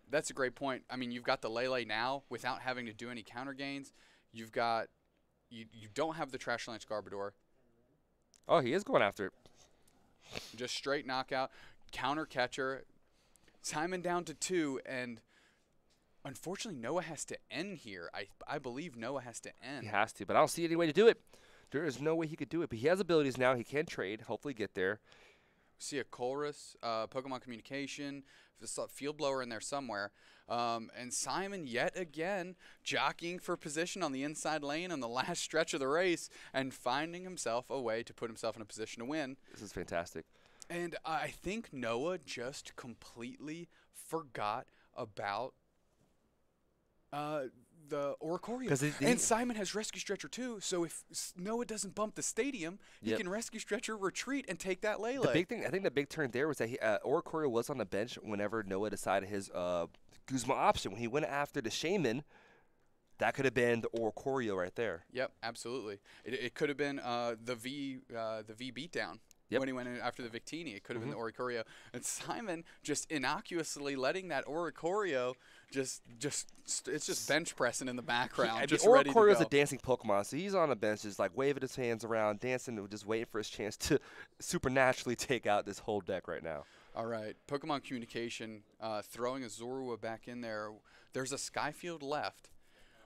That's a great point. I mean, you've got the Lele now without having to do any counter gains. You've got you you don't have the Trash Lance Garbodor. Oh, he is going after it. Just straight knockout. Counter catcher. Simon down to two, and unfortunately Noah has to end here. I I believe Noah has to end. He has to, but I don't see any way to do it. There is no way he could do it, but he has abilities now. He can trade, hopefully get there. See a Colrus, uh, Pokemon Communication, Field Blower in there somewhere. Um, and Simon, yet again, jockeying for position on the inside lane on the last stretch of the race and finding himself a way to put himself in a position to win. This is fantastic. And I think Noah just completely forgot about Uh, the Oricorio. And Simon has Rescue Stretcher too, so if Noah doesn't bump the stadium, yep. he can Rescue Stretcher, retreat, and take that Lele. The big thing, I think the big turn there was that he, uh, Oricorio was on the bench whenever Noah decided his uh, Guzma option. When he went after the Shaman, that could have been the Oricorio right there. Yep, absolutely. It, it could have been uh, the V uh, the V beatdown. Yep. When he went in after the Victini, it could have mm-hmm. been the Oricorio. And Simon just innocuously letting that Oricorio just, just it's just bench pressing in the background. He, just ready to go. Oricorio's a dancing Pokemon, so he's on a bench just like waving his hands around, dancing, just waiting for his chance to supernaturally take out this whole deck right now. All right, Pokemon Communication, uh, throwing a Zorua back in there. There's a Skyfield left,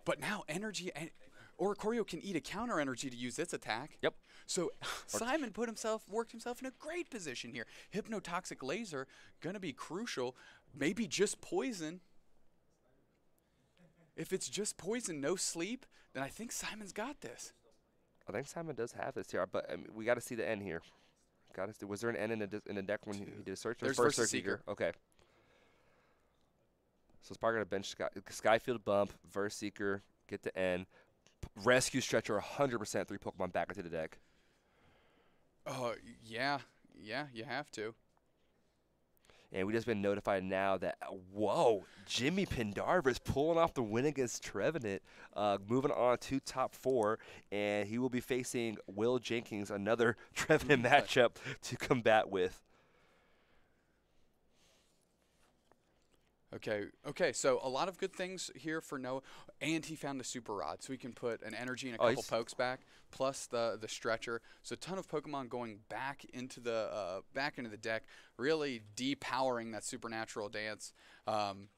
but now energy... En Oricorio can eat a counter energy to use its attack. Yep. So Simon put himself, worked himself in a great position here. Hypnotoxic Laser, going to be crucial. Maybe just poison. If it's just poison, no sleep, then I think Simon's got this. I think Simon does have this here, but um, we got to see the end here. Got to see. Was there an end in the, in the deck when he, he did a search? There's Versus Seeker. Okay. So it's probably going to bench Sky, Skyfield bump, Versus Seeker, get the end. Rescue Stretcher, one hundred percent three Pokemon back into the deck. Oh, uh, yeah. Yeah, you have to. And we just been notified now that, whoa, Jimmy Pendarvis is pulling off the win against Trevenant, uh, moving on to top four, and he will be facing Will Jenkins, another Trevenant matchup to combat with. Okay, okay, so a lot of good things here for Noah, and he found a Super Rod, so he can put an energy and a oh, couple pokes back, plus the the stretcher. So a ton of Pokemon going back into the uh, back into the deck, really depowering that Supernatural Dance, um,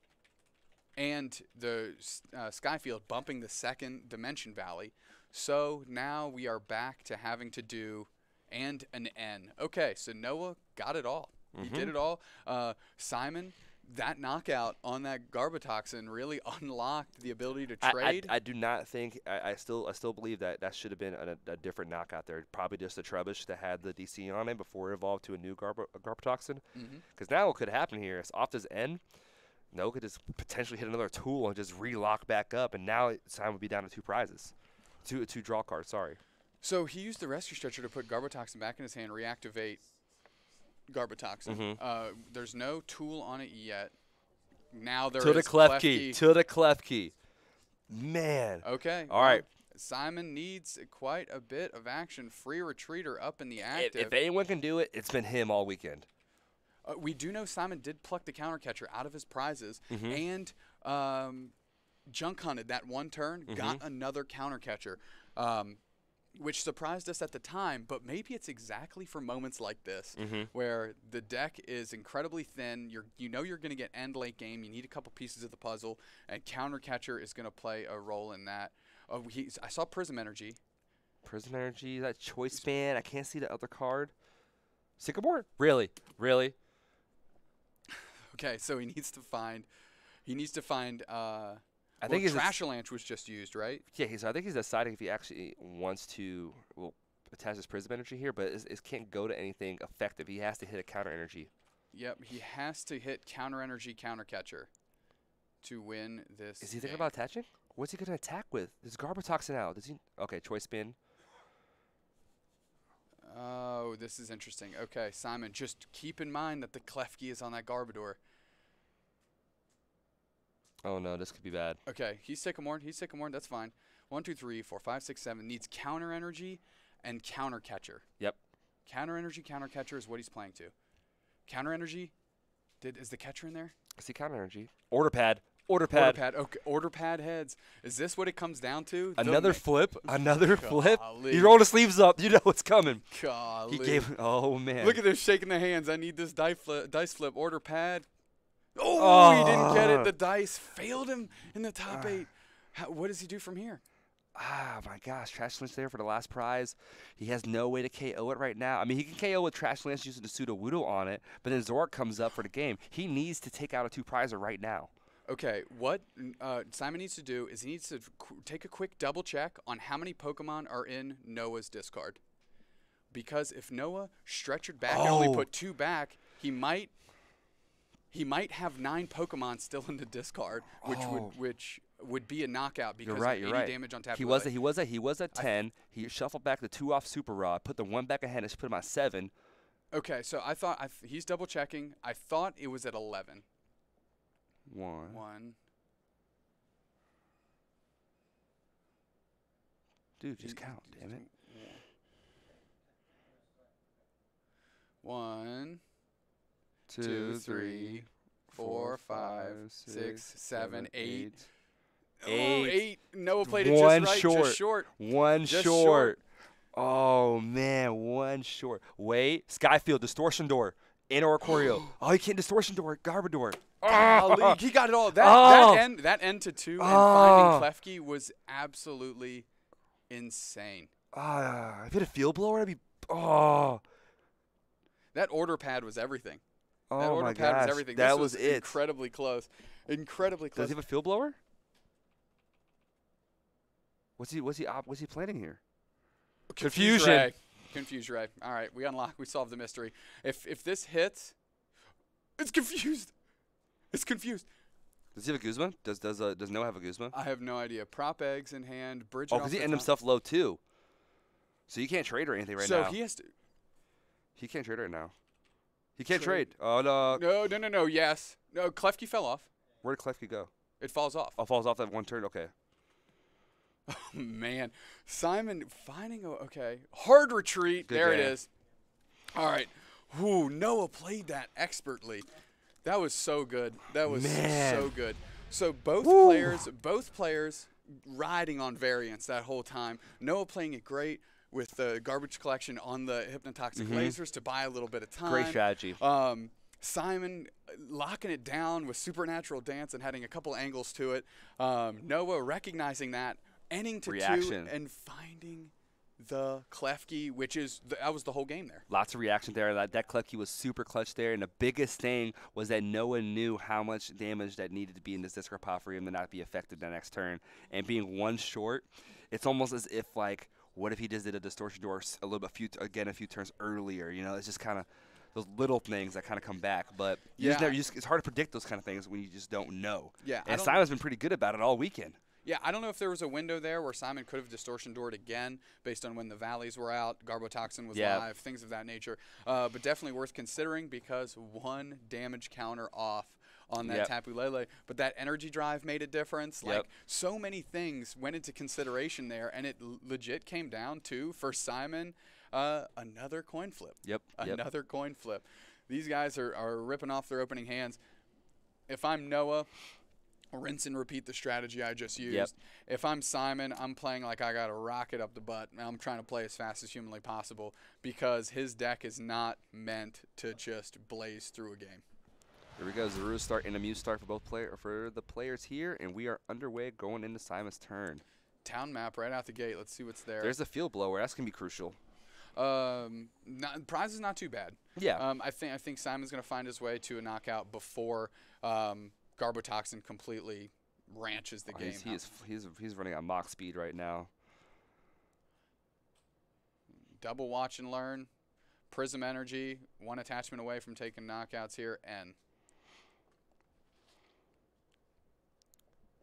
and the uh, Skyfield bumping the second Dimension Valley. So now we are back to having to do and an N. Okay, so Noah got it all. Mm-hmm. He did it all. Uh, Simon. That knockout on that Garbotoxin really unlocked the ability to trade. I, I, I do not think I, I still I still believe that that should have been a, a different knockout there. Probably just a Trubbish that had the D C on it before it evolved to a new Garbo, a Garbotoxin. Mm-hmm. Because now what could happen here is off this end, Noah could just potentially hit another tool and just relock back up, and now Simon would be down to two prizes, two two draw cards. Sorry. So he used the Rescue Stretcher to put Garbotoxin back in his hand, reactivate Garbotoxin. Mm-hmm. uh, there's no tool on it yet. Now there to is the Klefki. Klefki. To the Klefki. Man. Okay. All right. Simon needs quite a bit of action. Free Retreater up in the active. If, if anyone can do it, it's been him all weekend. Uh, we do know Simon did pluck the Counter Catcher out of his prizes, mm-hmm. and um, Junk Hunted that one turn, mm-hmm. got another Counter Catcher, um, which surprised us at the time, but maybe it's exactly for moments like this, mm-hmm. where the deck is incredibly thin. You're, you know you're going to get end late game. You need a couple pieces of the puzzle, and Counter Catcher is going to play a role in that. Oh, he's, I saw Prism Energy. Prism Energy, that choice band. I can't see the other card. Sycamore? Really? Really? Okay, so he needs to find, he needs to find, uh, I well, think his Trashalanch was just used, right? Yeah, he's, I think he's deciding if he actually wants to, well, attach his Prism Energy here, but it, it can't go to anything effective. He has to hit a Counter Energy. Yep, he has to hit Counter Energy, Counter Catcher to win this Is he game. Thinking about attaching? What's he going to attack with? There's Garbotoxin out. Does he? Okay, choice spin. Oh, this is interesting. Okay, Simon, just keep in mind that the Klefki is on that Garbodor. Oh, no, this could be bad. Okay, he's Sycamore. He's Sycamore. That's fine. One, two, three, four, five, six, seven. Needs Counter Energy and Counter Catcher. Yep. Counter Energy, Counter Catcher is what he's playing to. Counter Energy? Did Is the catcher in there? I see Counter Energy. Order pad. Order pad. Order pad. Okay. Order pad heads. Is this what it comes down to? Another flip. Another flip. You roll the sleeves up. You know what's coming. Golly. He gave. Oh man. Look at this shaking the hands. I need this dice flip. Dice flip. Order pad. Oh, oh, he didn't get it. The dice failed him in the top uh. eight. How, what does he do from here? Ah, my gosh. Trash Lynch there for the last prize. He has no way to K O it right now. I mean, he can K O with Trash Lynch using the Sudowoodo on it, but then Zoroark comes up for the game. He needs to take out a two-prizer right now. Okay, what uh, Simon needs to do is he needs to qu take a quick double check on how many Pokemon are in Noah's discard. Because if Noah stretchered back oh. and only put two back, he might he might have nine Pokemon still in the discard, which oh. would which would be a knockout because you're right, of you're eighty right. damage on Tapu Lele. He was a, he was a, he was at ten. I he shuffled back the two off Super Rod, put the one back ahead, and put him at seven. Okay, so I thought I th he's double checking. I thought it was at eleven. One. One. Dude, just count, damn it. Yeah. One, two, two three, four, five, six, seven, eight. Eight. Oh, eight. Noah played it just right. Short. Just short. One just short. short. Oh, man. One short. Wait. Skyfield, Distortion Door. In Oricorio. Oh, he can't Distortion Door. Garbodor. Oh. He got it all. That, oh. that, end, that end to two oh. and finding Klefki was absolutely insane. Uh, if it had a Field Blower, I'd be – oh. That order pad was everything. Oh, that order my pad gosh. was everything. That this was, was it. incredibly close. Incredibly close. Does he have a Field Blower? What's he, what's he, op what's he planning here? Confusion. Confusion. Confused Ray. All right, we unlock. We solve the mystery. If if this hits, it's confused. It's confused. Does he have a Guzma? Does does uh, does Noah have a Guzma? I have no idea. Prop eggs in hand. Bridge. Oh, because he ended himself low too. So you can't trade or anything right so now. So he has to. He can't trade right now. He can't trade. trade. Oh no. No no no no. Yes. No. Klefki fell off. Where did Klefki go? It falls off. Oh, falls off that one turn. Okay. Oh, man. Simon finding a... Okay. Hard retreat. Good there game. It is. All right. Ooh, Noah played that expertly. That was so good. That was man. so good. So both Woo. players, both players riding on variance that whole time. Noah playing it great with the garbage collection on the hypnotoxic mm-hmm. lasers to buy a little bit of time. Great strategy. Um, Simon locking it down with Supernatural Dance and having a couple angles to it. Um, Noah recognizing that. Ending to reaction. two and finding the Klefki, which is – that was the whole game there. Lots of reaction there. That, that Klefki was super clutch there, and the biggest thing was that no one knew how much damage that needed to be in this discard pile for him to not be affected the next turn. And being one short, it's almost as if, like, what if he just did a Distortion Door a little bit, a few, again, a few turns earlier? You know, it's just kind of those little things that kind of come back. But yeah. you just never, you just, it's hard to predict those kind of things when you just don't know. Yeah, and Simon's been pretty good about it all weekend. yeah, I don't know if there was a window there where Simon could have Distortion Doored again based on when the Valleys were out, Garbotoxin was yep. live, things of that nature. Uh, but definitely worth considering because one damage counter off on that yep. Tapu Lele. But that energy drive made a difference. Yep. Like, so many things went into consideration there, and it l legit came down to, for Simon, uh, another coin flip. Yep. Another yep. coin flip. These guys are, are ripping off their opening hands. If I'm Noah, rinse and repeat the strategy I just used. Yep. If I'm Simon, I'm playing like I got a rocket up the butt. I'm trying to play as fast as humanly possible because his deck is not meant to just blaze through a game. Here we go, Zaru start and a Mew start for both player for the players here, and we are underway going into Simon's turn. Town map right out the gate. Let's see what's there. There's the Field Blower. That's gonna be crucial. Um, not, prize is not too bad. Yeah. Um, I think I think Simon's gonna find his way to a knockout before um, Garbotoxin completely ranches the oh, game. He's, he is, he's he's running at mock speed right now. Double Watch and Learn, Prism Energy, one attachment away from taking knockouts here, and.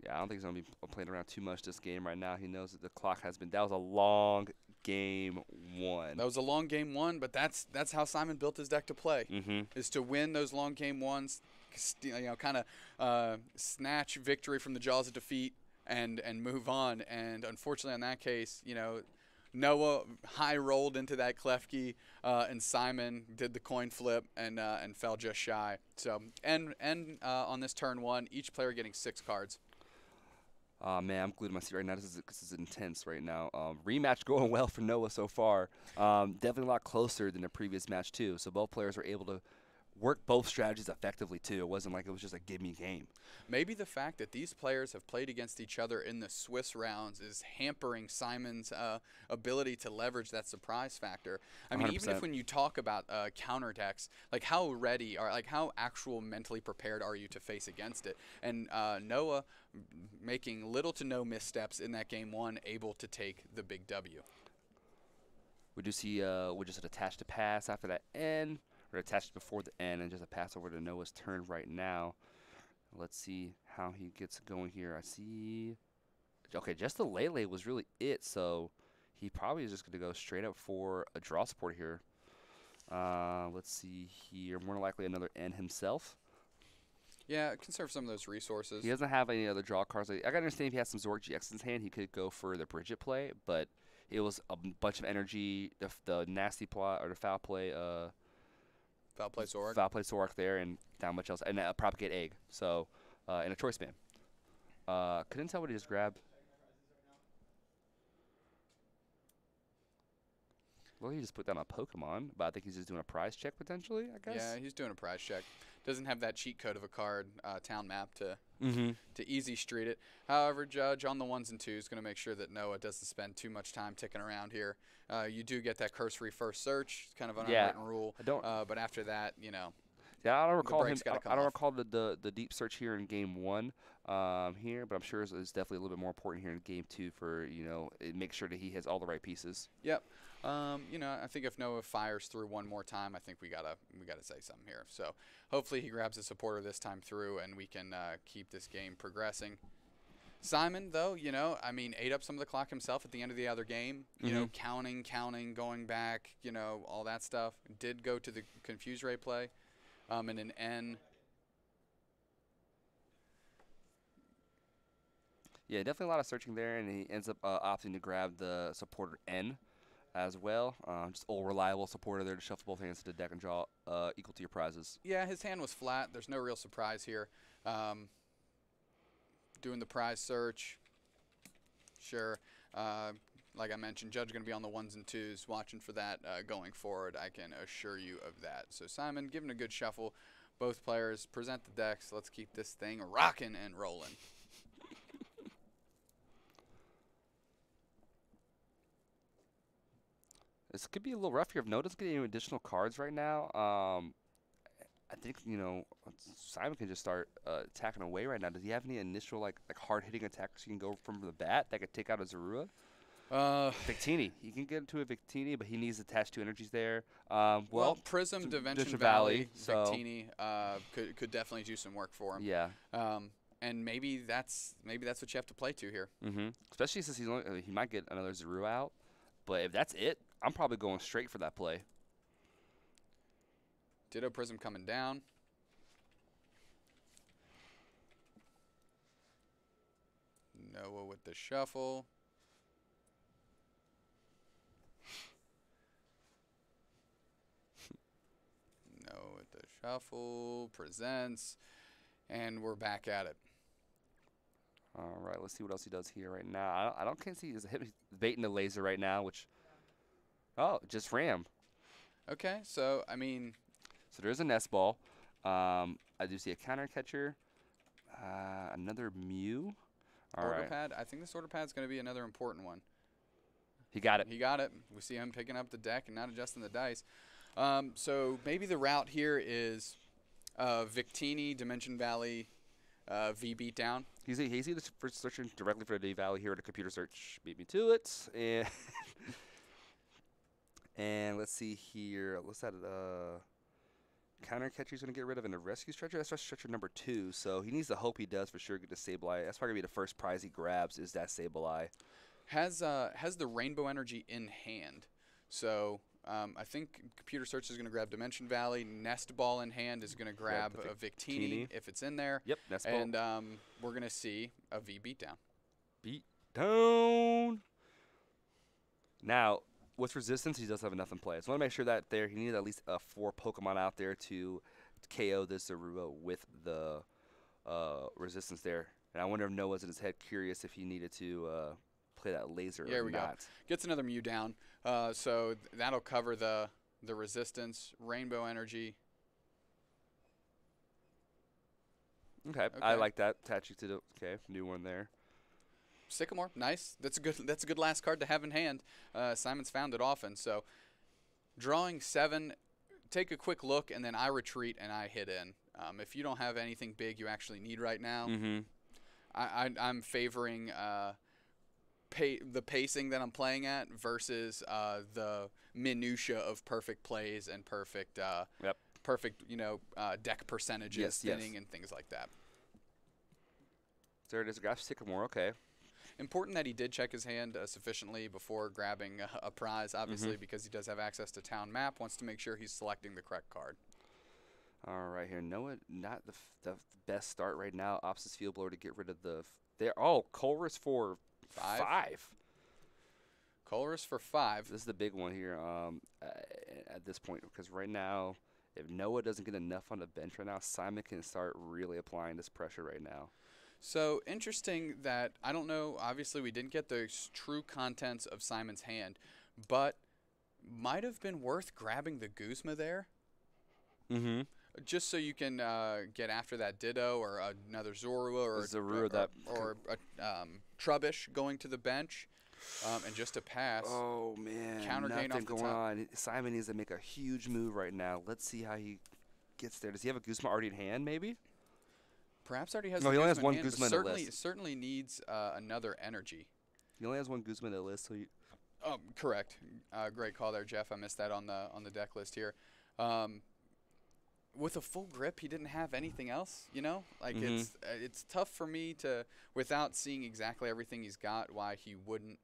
Yeah, I don't think he's going to be playing around too much this game right now. He knows that the clock has been – that was a long game one. That was a long game one, but that's that's how Simon built his deck to play, mm-hmm. is to win those long game ones, you know, kind of uh, snatch victory from the jaws of defeat and, and move on. And unfortunately in that case, you know, Noah high-rolled into that Klefki, uh, and Simon did the coin flip and uh, and fell just shy. So and, and uh, on this turn one, each player getting six cards. Oh, man, I'm glued to my seat right now. This is, this is intense right now. Um, rematch going well for Noah so far. Um, definitely a lot closer than the previous match, too. So both players were able to work both strategies effectively, too. It wasn't like it was just a gimme game. Maybe the fact that these players have played against each other in the Swiss rounds is hampering Simon's uh, ability to leverage that surprise factor. I mean, one hundred percent. Even if when you talk about uh, counter decks, like how ready are, like how actual mentally prepared are you to face against it? And uh, Noah making little to no missteps in that game one, able to take the big W. We do see, uh, we just attached a pass after that end. Attached before the end and just a pass over to Noah's turn right now. Let's see how he gets going here. I see. Okay, just the Lele was really it, so he probably is just going to go straight up for a draw support here. Uh, let's see here. More than likely another end himself. Yeah, conserve some of those resources. He doesn't have any other draw cards. I gotta understand if he has some Zoroark G X in his hand, he could go for the Bridget play, but it was a bunch of energy, the, the nasty plot or the foul play. Uh, Foul play Zoroark. Foul play Zoroark there and not much else. And a propagate egg. So, uh, and a choice ban. Uh, couldn't tell what he just grabbed. Well, he just put down a Pokemon, but I think he's just doing a prize check potentially, I guess. Yeah, he's doing a prize check. Doesn't have that cheat code of a card, uh, town map, to mm-hmm. to easy street it. However, Judge on the ones and twos going to make sure that Noah doesn't spend too much time ticking around here. Uh, you do get that cursory first search. It's kind of an yeah, unwritten rule. I don't, uh, but after that, you know. Yeah, I don't recall him, I, I don't recall the, the the deep search here in game one um, here, but I'm sure it's, it's definitely a little bit more important here in game two for, you know, it, make sure that he has all the right pieces. Yep. Um, you know, I think if Noah fires through one more time, I think we gotta we gotta say something here. So hopefully he grabs a supporter this time through, and we can uh, keep this game progressing. Simon, though, you know, I mean, ate up some of the clock himself at the end of the other game. You mm-hmm. know, counting, counting, going back, you know, all that stuff. Did go to the Confuse Ray play. Um, and an N. Yeah, definitely a lot of searching there, and he ends up uh, opting to grab the supporter N as well. Um, just old reliable supporter there to shuffle both hands to the deck and draw uh, equal to your prizes. Yeah, his hand was flat. There's no real surprise here. Um, doing the prize search. Sure. Uh, like I mentioned, Judge going to be on the ones and twos, watching for that uh, going forward. I can assure you of that. So Simon, giving a good shuffle. Both players present the decks. Let's keep this thing rocking and rolling. This could be a little rough here. I've noticed getting additional cards right now. Um, I think, you know, Simon can just start uh, attacking away right now. Does he have any initial, like, like hard-hitting attacks he can go from the bat that could take out a Zorua? Uh, Victini. He can get into a Victini, but he needs attached two energies there. Um, well, well, Prism, Dimension Valley, Valley so. Victini uh, could, could definitely do some work for him. Yeah. Um, and maybe that's maybe that's what you have to play to here. Mm-hmm. Especially since he's only, uh, he might get another Zuru out, but if that's it, I'm probably going straight for that play. Ditto Prism coming down. Noah with the shuffle. Noah with the shuffle, presents, and we're back at it. All right, let's see what else he does here right now. I don't, I don't can't see he's baiting the laser right now, which, oh, just ram. Okay, so, I mean. So there's a nest ball. Um, I do see a counter catcher, uh, another Mew. All order right. pad. I think this order pad's going to be another important one. He got it. He got it. We see him picking up the deck and not adjusting the dice. Um, so maybe the route here is uh, Victini, Dimension Valley, uh, V-Beatdown. He's, he's either searching directly for the V-Valley here at a computer search. Beat me to it. And, and let's see here. What's that? Uh, Counter Catcher he's going to get rid of, and the Rescue Stretcher. That's Stretcher number two, so he needs to hope he does for sure get the Sableye. That's probably going to be the first prize he grabs is that Sableye. Has, uh, has the Rainbow Energy in hand, so um, I think Computer Search is going to grab Dimension Valley. Nest Ball in hand is going to grab yeah, a Victini, Victini if it's in there. Yep, Nest Ball. And um, we're going to see a V-Beatdown. Beatdown! Now... with resistance, he does have enough in play. So I want to make sure that there he needed at least uh, four Pokemon out there to K O this Zoroark with the uh, resistance there. And I wonder if Noah's in his head curious if he needed to uh, play that laser there or we not. Go. Gets another Mew down. Uh, so th that'll cover the, the resistance, Rainbow Energy. Okay, okay. I like that. Attach you to the okay, new one there. Sycamore, nice. That's a good. That's a good last card to have in hand. Uh, Simon's found it often. So, drawing seven, take a quick look, and then I retreat and I hit in. Um, if you don't have anything big you actually need right now, mm-hmm. I, I, I'm favoring uh, pay, the pacing that I'm playing at versus uh, the minutia of perfect plays and perfect, uh, yep. perfect, you know, uh, deck percentages, yes, spinning yes. and things like that. There it is. Grab Sycamore. Okay. Important that he did check his hand uh, sufficiently before grabbing a, a prize, obviously, mm-hmm. because he does have access to town map, wants to make sure he's selecting the correct card. All right, here. Noah, not the, f the best start right now. Opts his field blower to get rid of the... F they're, oh, Colrus for five. five. Colrus for five. This is the big one here um, at this point, because right now, if Noah doesn't get enough on the bench right now, Simon can start really applying this pressure right now. So interesting that I don't know. Obviously, we didn't get the true contents of Simon's hand, but might have been worth grabbing the Guzma there, mm-hmm. just so you can uh, get after that Ditto or another Zorua or Zorua or, that or, or a, um, Trubbish going to the bench, um, and just a pass. Oh man, counter gain off the top. Nothing going on. Simon needs to make a huge move right now. Let's see how he gets there. Does he have a Guzma already in hand? Maybe. Perhaps already has. No, he only has one Guzman in the certainly, list. Certainly needs uh, another energy. He only has one Guzman in the list. So you um, correct. Uh, great call there, Jeff. I missed that on the on the deck list here. Um, with a full grip, he didn't have anything else. You know, like mm-hmm. it's it's tough for me to without seeing exactly everything he's got. Why he wouldn't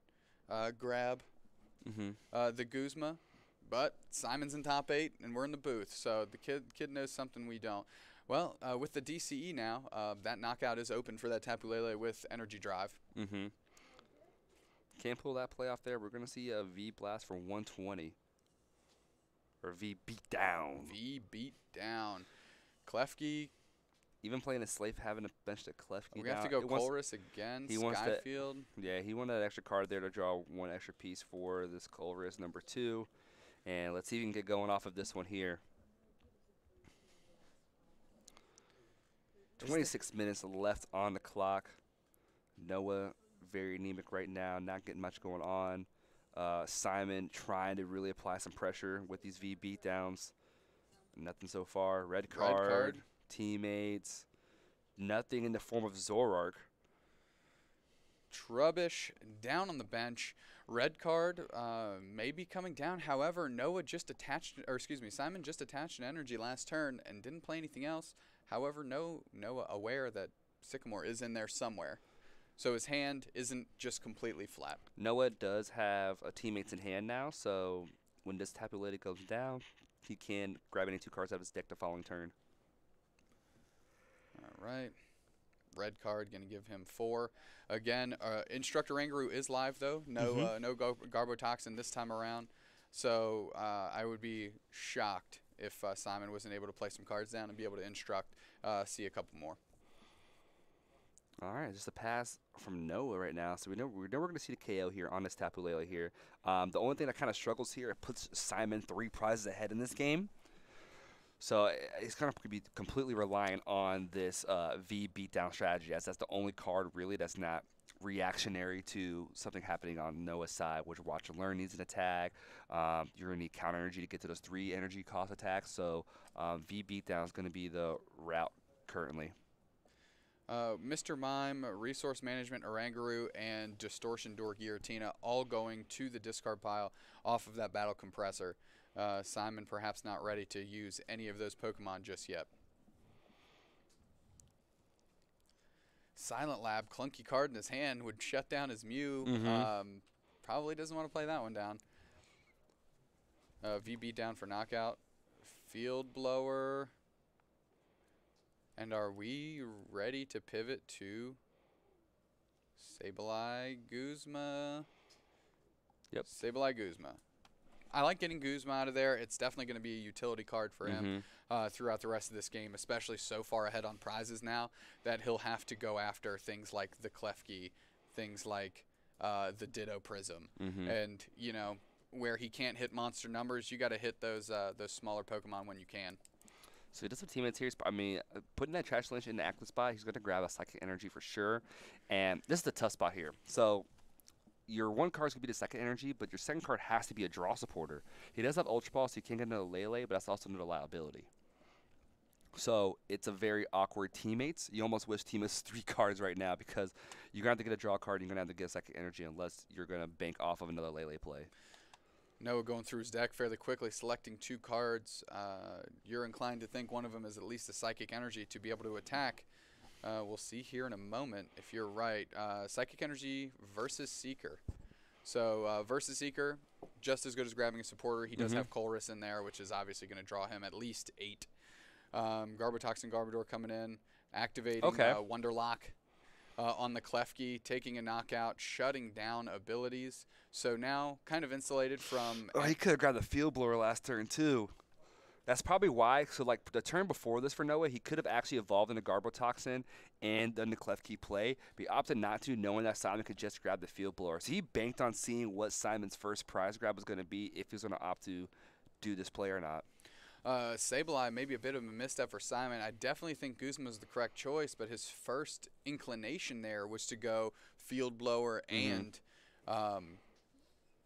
uh, grab mm-hmm. uh, the Guzman. But Simon's in top eight, and we're in the booth. So the kid kid knows something we don't. Well, uh, with the D C E now, uh, that knockout is open for that Tapu Lele with Energy Drive. Mm-hmm. Can't pull that play off there. We're going to see a V-Blast for one twenty. Or V-Beatdown. V-Beatdown. Klefki. Even playing a Slave, having a bench to Klefki. We now. have to go Colrus again, he wants Skyfield. That, yeah, he wanted that extra card there to draw one extra piece for this Colrus number two. And let's see if we can get going off of this one here. twenty-six minutes left on the clock. Noah, very anemic right now, not getting much going on. Uh, Simon trying to really apply some pressure with these V beatdowns. Nothing so far. Red card, Red card. Teammates, nothing in the form of Zoroark. Trubbish down on the bench. Red card uh, maybe coming down. However, Noah just attached, or excuse me, Simon just attached an energy last turn and didn't play anything else. However, no Noah aware that Sycamore is in there somewhere. So his hand isn't just completely flat. Noah does have a teammates in hand now, so when this Tapu Lele goes down, he can grab any two cards out of his deck the following turn. All right. Red card, going to give him four. Again, uh, Instructor Rangaroo is live, though. No mm-hmm. uh, no Garbotoxin this time around. So uh, I would be shocked if uh, Simon wasn't able to play some cards down and be able to instruct, uh, see a couple more. All right, just a pass from Noah right now. So we know we know we're going to see the K O here on this Tapu Lele here. Um, the only thing that kind of struggles here, it puts Simon three prizes ahead in this game. So he's kind of going to be completely reliant on this uh, V beatdown strategy, as that's the only card really that's not reactionary to something happening on Noah's side, which Watch and Learn needs an attack. Um, you're going to need counter energy to get to those three energy cost attacks. So um, V beatdown is going to be the route currently. Uh, Mister Mime, Resource Management, Oranguru, and Distortion Door Giratina all going to the discard pile off of that Battle Compressor. Uh, Simon perhaps not ready to use any of those Pokemon just yet. Silent Lab, clunky card in his hand, would shut down his Mew. Mm-hmm. um, probably doesn't want to play that one down. Uh, V B down for knockout. Field Blower. And are we ready to pivot to Sableye, Guzma? Yep. Sableye, Guzma. I like getting Guzma out of there. It's definitely going to be a utility card for mm-hmm. him uh, throughout the rest of this game, especially so far ahead on prizes now that he'll have to go after things like the Klefki, things like uh, the Ditto Prism. Mm-hmm. And, you know, where he can't hit monster numbers, you got to hit those, uh, those smaller Pokemon when you can. So he does have teammates here. I mean, putting that Trash Lynch in the active spot, he's going to grab a Psychic Energy for sure. And this is the tough spot here. So your one card is going to be the Psychic Energy, but your second card has to be a draw supporter. He does have Ultra Ball, so you can't get another Lele, but that's also another liability. So it's a very awkward teammates. You almost wish teammates three cards right now because you're going to have to get a draw card and you're going to have to get a Psychic Energy unless you're going to bank off of another Lele play. Noah going through his deck fairly quickly, selecting two cards. Uh, you're inclined to think one of them is at least a Psychic Energy to be able to attack. Uh, we'll see here in a moment if you're right. Uh, Psychic Energy versus Seeker. So uh, versus Seeker, just as good as grabbing a supporter. He mm-hmm. does have Colress in there, which is obviously going to draw him at least eight. Um, Garbotoxin, Garbodor coming in, activating okay. uh, Wonderlock. Uh, on the Klefki, taking a knockout, shutting down abilities. So now kind of insulated from... Oh, he could have grabbed the Field Blower last turn, too. That's probably why. So, like, the turn before this for Noah, he could have actually evolved into Garbotoxin and done the Klefki play, but he opted not to, knowing that Simon could just grab the Field Blower. So he banked on seeing what Simon's first prize grab was going to be, if he was going to opt to do this play or not. Uh, Sableye, maybe a bit of a misstep for Simon. I definitely think Guzman was the correct choice, but his first inclination there was to go Field Blower mm-hmm. and um,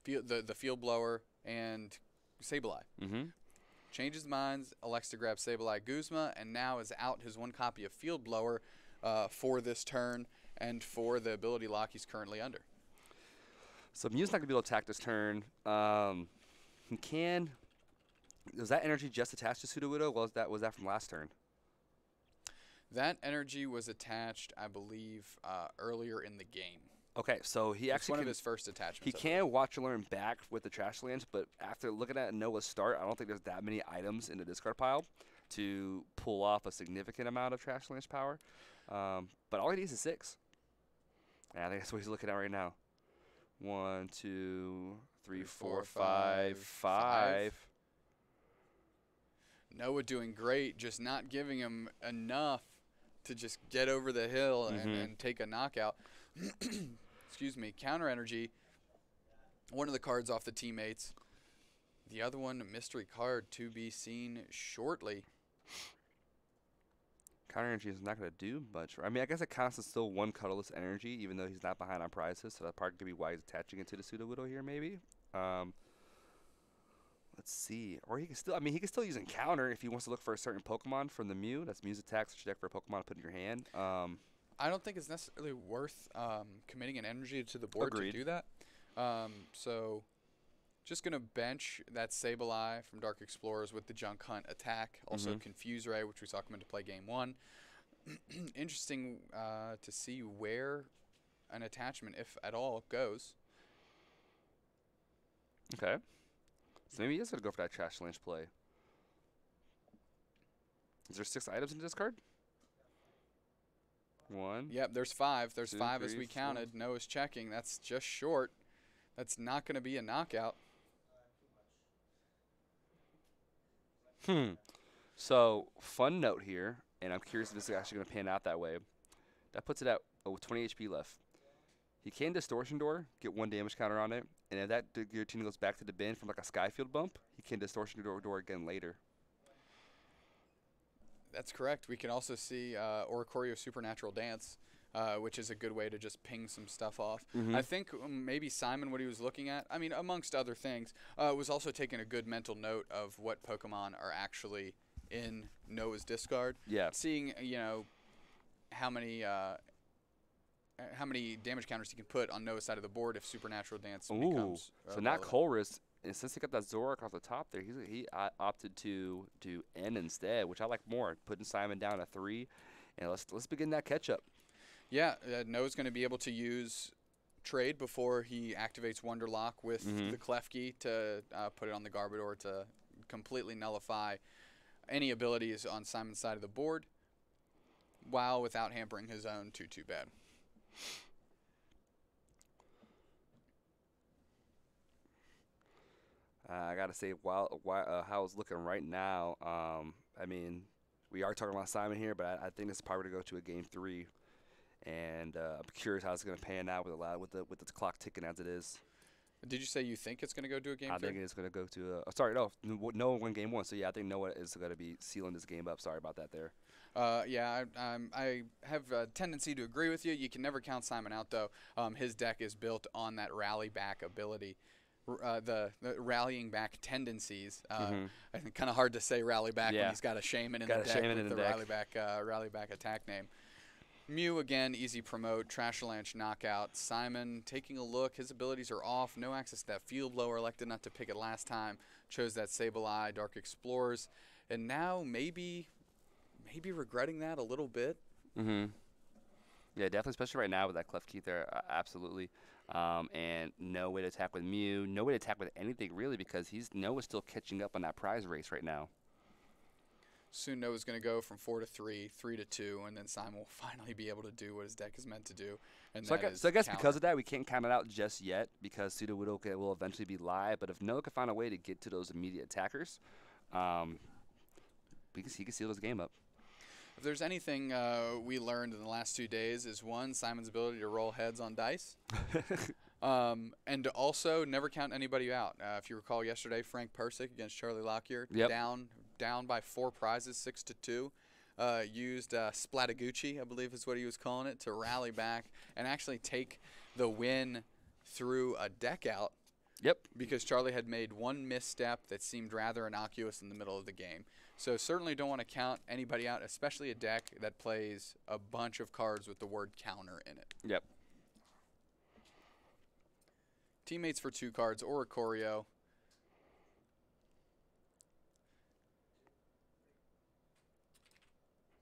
field, the, the Field Blower and Sableye. Mm-hmm. Changes minds, elects to grab Sableye Guzma, and now is out his one copy of Field Blower uh, for this turn and for the ability lock he's currently under. So Mew's not going to be able to attack this turn. Um, he can... Was that energy just attached to Sudowoodo? Was that was that from last turn? That energy was attached, I believe, uh, earlier in the game. Okay, so he it's actually one can, of his first attachments. He can Watch and Learn back with the Trash Lands, but after looking at Noah's start, I don't think there's that many items in the discard pile to pull off a significant amount of Trash Lands power. Um, but all he needs is six. And I think that's what he's looking at right now. One, two, three, three four, four, five, five. five. Noah doing great, just not giving him enough to just get over the hill mm-hmm. and, and take a knockout. Excuse me. Counter Energy, one of the cards off the teammates. The other one, a mystery card to be seen shortly. Counter Energy is not going to do much. I mean, I guess it counts as still one colorless energy, even though he's not behind on prizes, so that part could be why he's attaching it to the Sudowoodo here maybe. Um, Let's see. Or he can still, I mean, he can still use Encounter if he wants to look for a certain Pokemon from the Mew. That's Mew's attack, so check for a Pokemon to put in your hand. Um, I don't think it's necessarily worth um, committing an energy to the board agreed. to do that. Um, so just going to bench that Sableye from Dark Explorers with the Junk Hunt attack. Also mm-hmm. Confuse Ray, which we saw come into play game one. interesting uh, to see where an attachment, if at all, goes. Okay. So maybe he is going to go for that Trash Lynch play. Is there six items in this card? One. Yep, there's five. There's two, five three, as we counted. Four. Noah's checking. That's just short. That's not going to be a knockout. Hmm. So, fun note here, and I'm curious if this is actually going to pan out that way. That puts it at oh, twenty H P left. He can Distortion Door, get one damage counter on it, and if that Guillotine goes back to the bin from like a Skyfield bump, he can Distortion Door, door again later. That's correct. We can also see uh, Oricorio Supernatural Dance, uh, which is a good way to just ping some stuff off. Mm-hmm. I think maybe Simon, what he was looking at, I mean, amongst other things, uh, was also taking a good mental note of what Pokemon are actually in Noah's discard. Yeah. Seeing, you know, how many uh, how many damage counters he can put on Noah's side of the board if Supernatural Dance Ooh. becomes. Uh, so not Colrus. And since he got that Zoroark off the top there, he's, he uh, opted to do N instead, which I like more, putting Simon down a three. And let's let's begin that catch-up. Yeah, uh, Noah's going to be able to use Trade before he activates Wonderlock with mm-hmm. the Klefki to uh, put it on the Garbodor to completely nullify any abilities on Simon's side of the board, while without hampering his own too, too bad. Uh, I gotta say, while, while uh, how it's looking right now, um, I mean, we are talking about Simon here, but I, I think this is probably gonna go to a game three, and uh, I'm curious how it's gonna pan out with a lot with the with the clock ticking as it is. Did you say you think it's gonna go to a game? I three? think it's gonna go to. A, sorry, no, Noah won game one, so yeah, I think Noah is gonna be sealing this game up. Sorry about that there. Uh, yeah, I, I'm, I have a tendency to agree with you. You can never count Simon out though. Um, his deck is built on that rally back ability. Uh, the, the rallying back tendencies. Uh, mm-hmm. I think kind of hard to say rally back yeah. when he's got a shaman in got the deck with in the, the deck. Rally back uh, rally back attack name. Mew again, easy promote, Trash Lynch knockout. Simon taking a look, his abilities are off. No access to that Field Blower. Elected not to pick it last time. Chose that Sableye, Dark Explorers, and now maybe maybe regretting that a little bit. Mm-hmm. Yeah, definitely, especially right now with that Klefki there, uh, absolutely. Um, and no way to attack with Mew, no way to attack with anything really, because he's Noah's still catching up on that prize race right now. Soon Noah's going to go from four to three, three to two, and then Simon will finally be able to do what his deck is meant to do. And so, that I, is so I guess counter. because of that, we can't count it out just yet, because Sudowoodo will eventually be live. But if Noah can find a way to get to those immediate attackers, um, because he can seal this game up. If there's anything uh, we learned in the last two days is, one, Simon's ability to roll heads on dice. um, and to also never count anybody out. Uh, if you recall yesterday, Frank Persick against Charlie Lockyer, yep. down down by four prizes, six to two. Uh, used uh, Splatagucci, I believe is what he was calling it, to rally back and actually take the win through a deck out. Yep. Because Charlie had made one misstep that seemed rather innocuous in the middle of the game. So certainly don't want to count anybody out, especially a deck that plays a bunch of cards with the word counter in it. Yep. Teammates for two cards, Oricorio.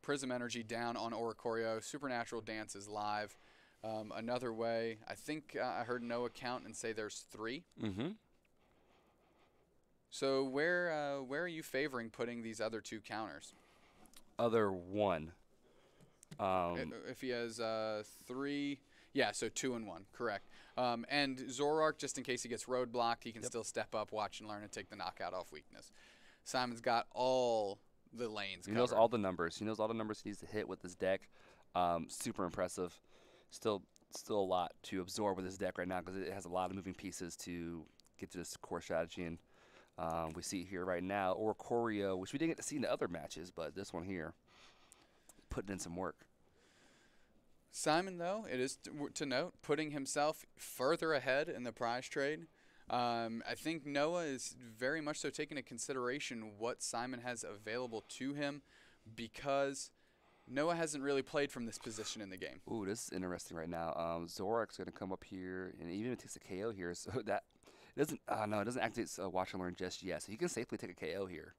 Prism Energy down on Oricorio. Supernatural Dance is live. Um, another way, I think uh, I heard Noah count and say there's three. Mm-hmm. So where uh, where are you favoring putting these other two counters? Other one. Um, if he has uh, three, yeah, so two and one, correct. Um, and Zoroark, just in case he gets roadblocked, he can yep. still step up, watch and learn, and take the knockout off weakness. Simon's got all the lanes. He covered. knows all the numbers. He knows all the numbers he needs to hit with his deck. Um, super impressive. Still, still a lot to absorb with this deck right now because it has a lot of moving pieces to get to this core strategy. And um, we see here right now Oricorio, which we didn't get to see in the other matches, but this one here, putting in some work. Simon, though, it is to, to note, putting himself further ahead in the prize trade. Um, I think Noah is very much so taking into consideration what Simon has available to him because Noah hasn't really played from this position in the game. Ooh, this is interesting right now. Um, Zoroark's going to come up here, and even if it takes a K O here, so that it doesn't. Uh, no, it doesn't activate uh, Watch and Learn just yet. So he can safely take a K O here.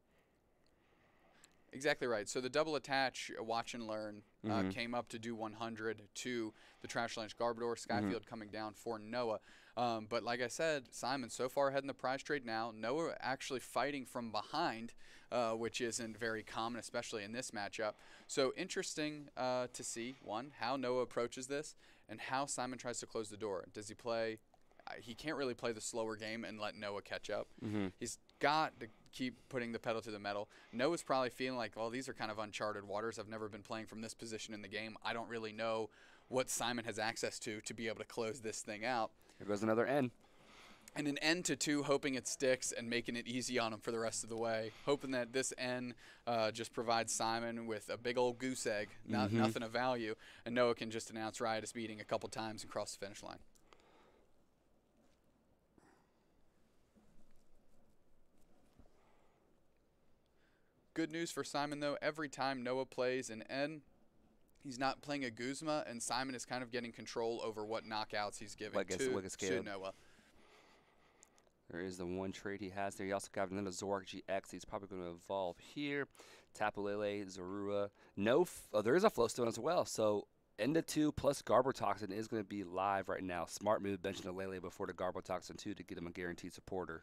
Exactly right. So the double attach, Watch and Learn, mm-hmm. uh, came up to do one hundred to the Trash Lynch Garbodor, Skyfield mm-hmm. coming down for Noah. Um, but like I said, Simon so far ahead in the prize trade now. Noah actually fighting from behind, uh, which isn't very common, especially in this matchup. So interesting uh, to see, one, how Noah approaches this and how Simon tries to close the door. Does he play... He can't really play the slower game and let Noah catch up. Mm-hmm. He's got to keep putting the pedal to the metal. Noah's probably feeling like, well, these are kind of uncharted waters. I've never been playing from this position in the game. I don't really know what Simon has access to to be able to close this thing out. Here goes another N. And an N to two, hoping it sticks and making it easy on him for the rest of the way, hoping that this N uh, just provides Simon with a big old goose egg, not, mm-hmm. nothing of value, and Noah can just announce riotous beating a couple times and cross the finish line. Good news for Simon, though. Every time Noah plays an N, he's not playing a Guzma, and Simon is kind of getting control over what knockouts he's giving like to, like to Noah. There is the one trade he has there. He also got another Zoroark G X. He's probably going to evolve here. Tapu Lele, Zorua. No, f oh, there is a Floatstone as well. So N two plus Garbotoxin is going to be live right now. Smart move benching Lele before the Garbotoxin two to get him a guaranteed supporter.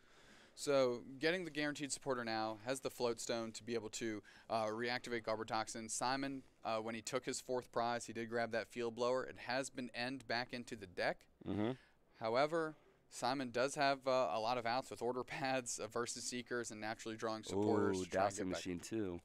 So getting the guaranteed supporter now, has the Floatstone to be able to uh, reactivate Garbotoxin. Simon, uh, when he took his fourth prize, he did grab that Field Blower. It has been end back into the deck. Mm-hmm. However, Simon does have uh, a lot of outs with Order Pads, uh, Versus Seekers, and naturally drawing supporters. Ooh, to try Dowsing Machine too.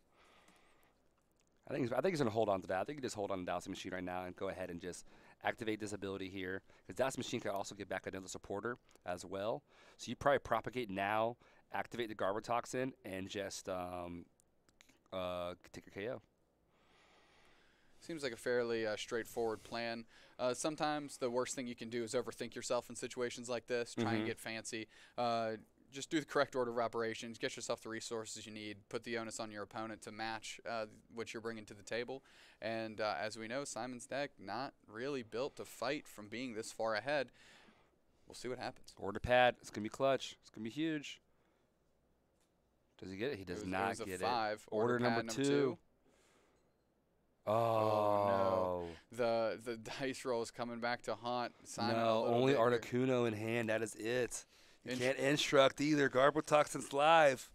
I think he's, I think he's going to hold on to that. I think he just hold on to Dowsing Machine right now and go ahead and just activate this ability here. Because Dowsing Machine can also get back another supporter as well. So you probably propagate now, activate the Garbotoxin, and just um, uh, take your K O. Seems like a fairly uh, straightforward plan. Uh, sometimes the worst thing you can do is overthink yourself in situations like this. Try mm-hmm. and get fancy. Uh, Just do the correct order of operations, get yourself the resources you need, put the onus on your opponent to match uh, what you're bringing to the table. And uh, as we know, Simon's deck not really built to fight from being this far ahead. We'll see what happens. Order pad. It's going to be clutch. It's going to be huge. Does he get it? He does it was, not it was a get five. It. Order, order number, number two. two. Oh. oh, no. The, the dice roll is coming back to haunt Simon. No, only Articuno here. In hand. That is it. You can't instruct either. Garbotoxin's live.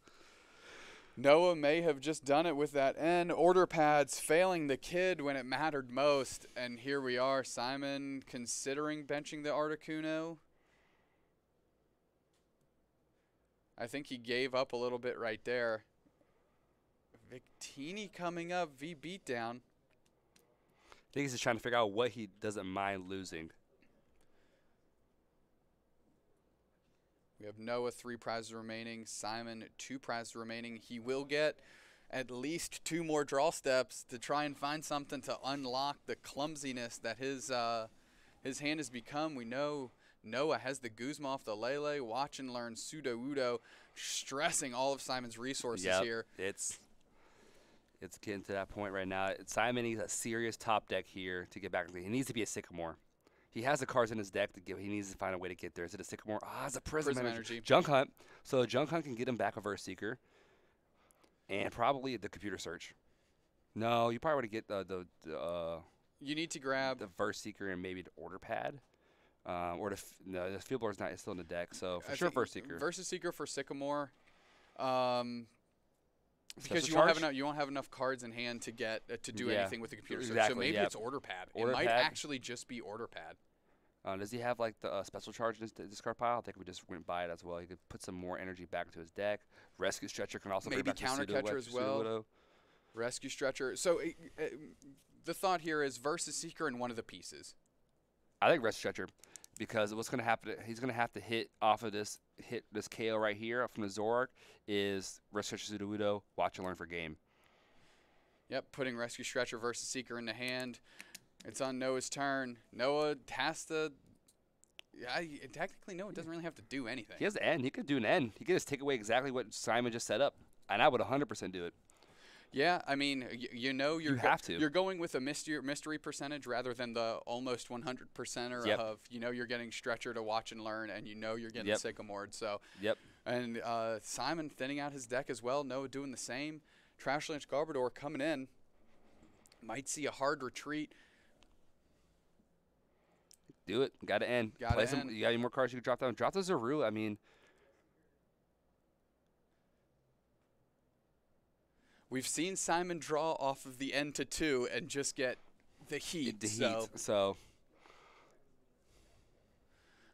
Noah may have just done it with that N. Order pads failing the kid when it mattered most. And here we are. Simon considering benching the Articuno. I think he gave up a little bit right there. Victini coming up. V-Beatdown. I think he's just trying to figure out what he doesn't mind losing. We have Noah, three prizes remaining. Simon, two prizes remaining. He will get at least two more draw steps to try and find something to unlock the clumsiness that his uh, his hand has become. We know Noah has the Guzma off the Lele. Watch and Learn Sudowoodo, stressing all of Simon's resources yep, here. It's it's getting to that point right now. Simon needs a serious top deck here to get back. He needs to be a Sycamore. He has the cards in his deck to give. He needs to find a way to get there. Is it a Sycamore? Ah, it's a Prism, Prism Energy. Energy. Junk Hunt. So Junk Hunt can get him back a Verse Seeker. And probably the Computer Search. No, you probably want to get uh, the... the uh, you need to grab... The Verse Seeker and maybe the Order Pad. Um, or the... F no, the Field Blower is not. It's still in the deck. So for I sure, Verse Seeker. Versus Seeker for Sycamore. Um... Because you won't, have enough, you won't have enough cards in hand to get uh, to do yeah. anything with the computer. Exactly, so maybe yep. it's order pad. Order it might pad. actually just be order pad. Uh, does he have like the uh, special charge in his discard pile? I think we just went by it as well. He could put some more energy back into his deck. Rescue Stretcher can also maybe bring back counter catcher as well. Rescue Stretcher. So it, it, the thought here is Versus Seeker in one of the pieces. I think Rescue Stretcher, because what's going to happen? He's going to have to hit off of this hit this K O right here from the Zoroark is Rescue Stretcher Sudowoodo, Watch and Learn for game. Yep, putting Rescue Stretcher Versus Seeker in the hand. It's on Noah's turn. Noah has to. Yeah, technically Noah doesn't really have to do anything. He has an end. He could do an end. He could just take away exactly what Simon just set up, and I would one hundred percent do it. Yeah, I mean, you, you know you're you have to. You're going with a mystery, mystery percentage rather than the almost one hundred percenter yep. of, you know, you're getting Stretcher to Watch and Learn, and you know you're getting yep. Sycamored. So, yep. And uh, Simon thinning out his deck as well, Noah doing the same, Trashlands Garbodor coming in. Might see a hard retreat. Do it. Got to end. Got to end. You got any more cards you can drop down? Drop the Zorua. I mean, we've seen Simon draw off of the end to two and just get the heat. The so. heat. So.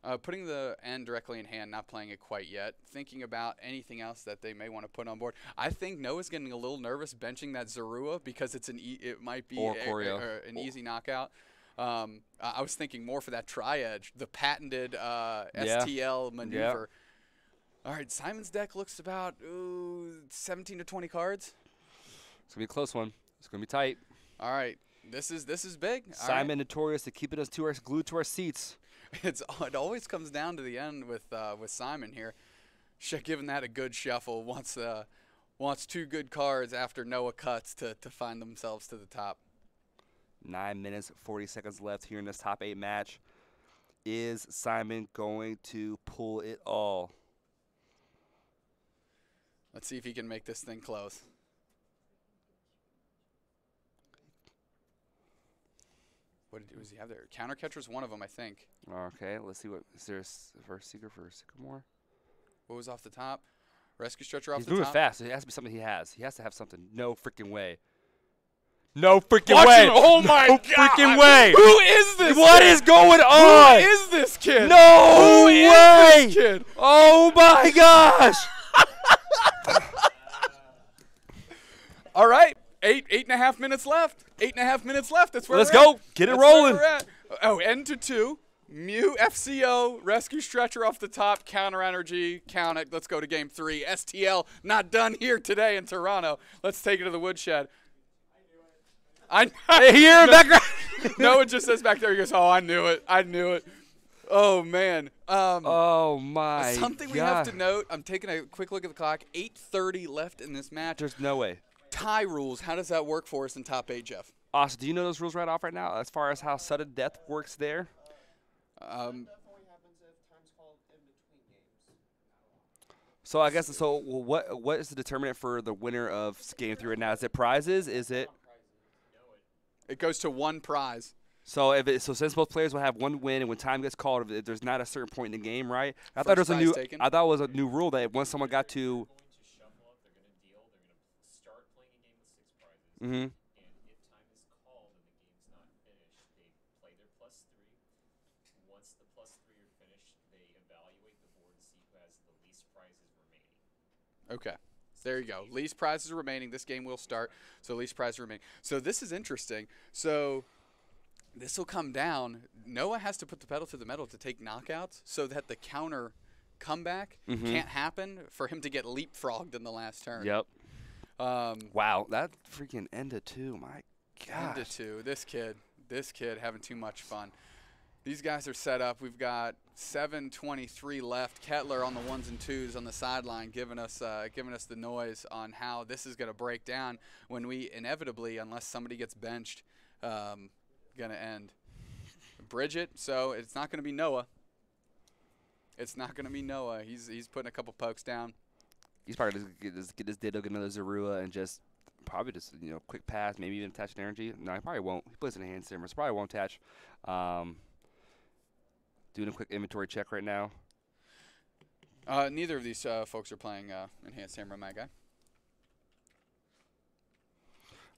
Uh, putting the end directly in hand, not playing it quite yet. Thinking about anything else that they may want to put on board. I think Noah's getting a little nervous benching that Zorua because it's an e it might be a, a, a, an or. easy knockout. Um, uh, I was thinking more for that tri-edge, the patented uh, yeah. S T L maneuver. Yeah. All right, Simon's deck looks about ooh, seventeen to twenty cards. It's gonna be a close one. It's gonna be tight. All right, this is this is big. Simon notorious to keeping us to our glued to our seats. It's it always comes down to the end with uh, with Simon here. Sh giving that a good shuffle. Wants uh, wants two good cards after Noah cuts to to find themselves to the top. Nine minutes forty seconds left here in this top eight match. Is Simon going to pull it all? Let's see if he can make this thing close. What does he have there? Counter Catcher's one of them, I think. Okay, let's see what is there. A Versus Seeker for Sycamore? What was off the top? Rescue Stretcher off He's the top. He's moving fast. It has to be something he has. He has to have something. No freaking way. No freaking Watch way. Him. Oh no my god. No freaking way. Who is this? What kid? is going on? Who is this kid? No Who way. Is this kid? Oh my gosh. All right. Eight, eight and a half minutes left. Eight and a half minutes left. That's where Let's we're go. At. Get it That's rolling. Where we're at. Oh, end to two. Mew F C O, Rescue Stretcher off the top, Counter Energy, count it. Let's go to game three. S T L, not done here today in Toronto. Let's take it to the woodshed. I knew it. I hear no, background. Noah just says back there, he goes, oh, I knew it. I knew it. Oh, man. Um, oh, my Something God. we have to note. I'm taking a quick look at the clock. eight thirty left in this match. There's no way. Tie rules, how does that work for us in top eight, Jeff? Awesome. Do you know those rules right off right now as far as how sudden death works there? Um, so I guess so what what is the determinant for the winner of game three right now? Is it prizes? Is it It goes to one prize. So if it, so since both players will have one win, and when time gets called, if there's not a certain point in the game, right? I First thought it was a new taken. I thought it was a new rule that once someone got to Mm-hmm. And if time is called and the game's not finished, they play their plus three. Once the plus three are finished, they evaluate the board and see who has the least prizes remaining. Okay. There you go. Least prizes remaining. This game will start. So least prizes remaining. So this is interesting. So this will come down. Noah has to put the pedal to the metal to take knockouts so that the counter comeback mm-hmm. can't happen for him to get leapfrogged in the last turn. Yep. Um, wow, that freaking end of two, my God. End of two, this kid, this kid having too much fun. These guys are set up. We've got seven twenty-three left. Kettler on the ones and twos on the sideline, giving us uh, giving us the noise on how this is going to break down when we inevitably, unless somebody gets benched, um, going to end. Bridget, so it's not going to be Noah. It's not going to be Noah. He's, he's putting a couple pokes down. He's probably just get this, get this Ditto, get another Zorua, and just probably just you know quick pass, maybe even attach an energy. No, he probably won't. He plays in a hand simmer, so probably won't attach. Um, doing a quick inventory check right now. Uh, neither of these uh, folks are playing uh, Enhanced Samurai, my guy. I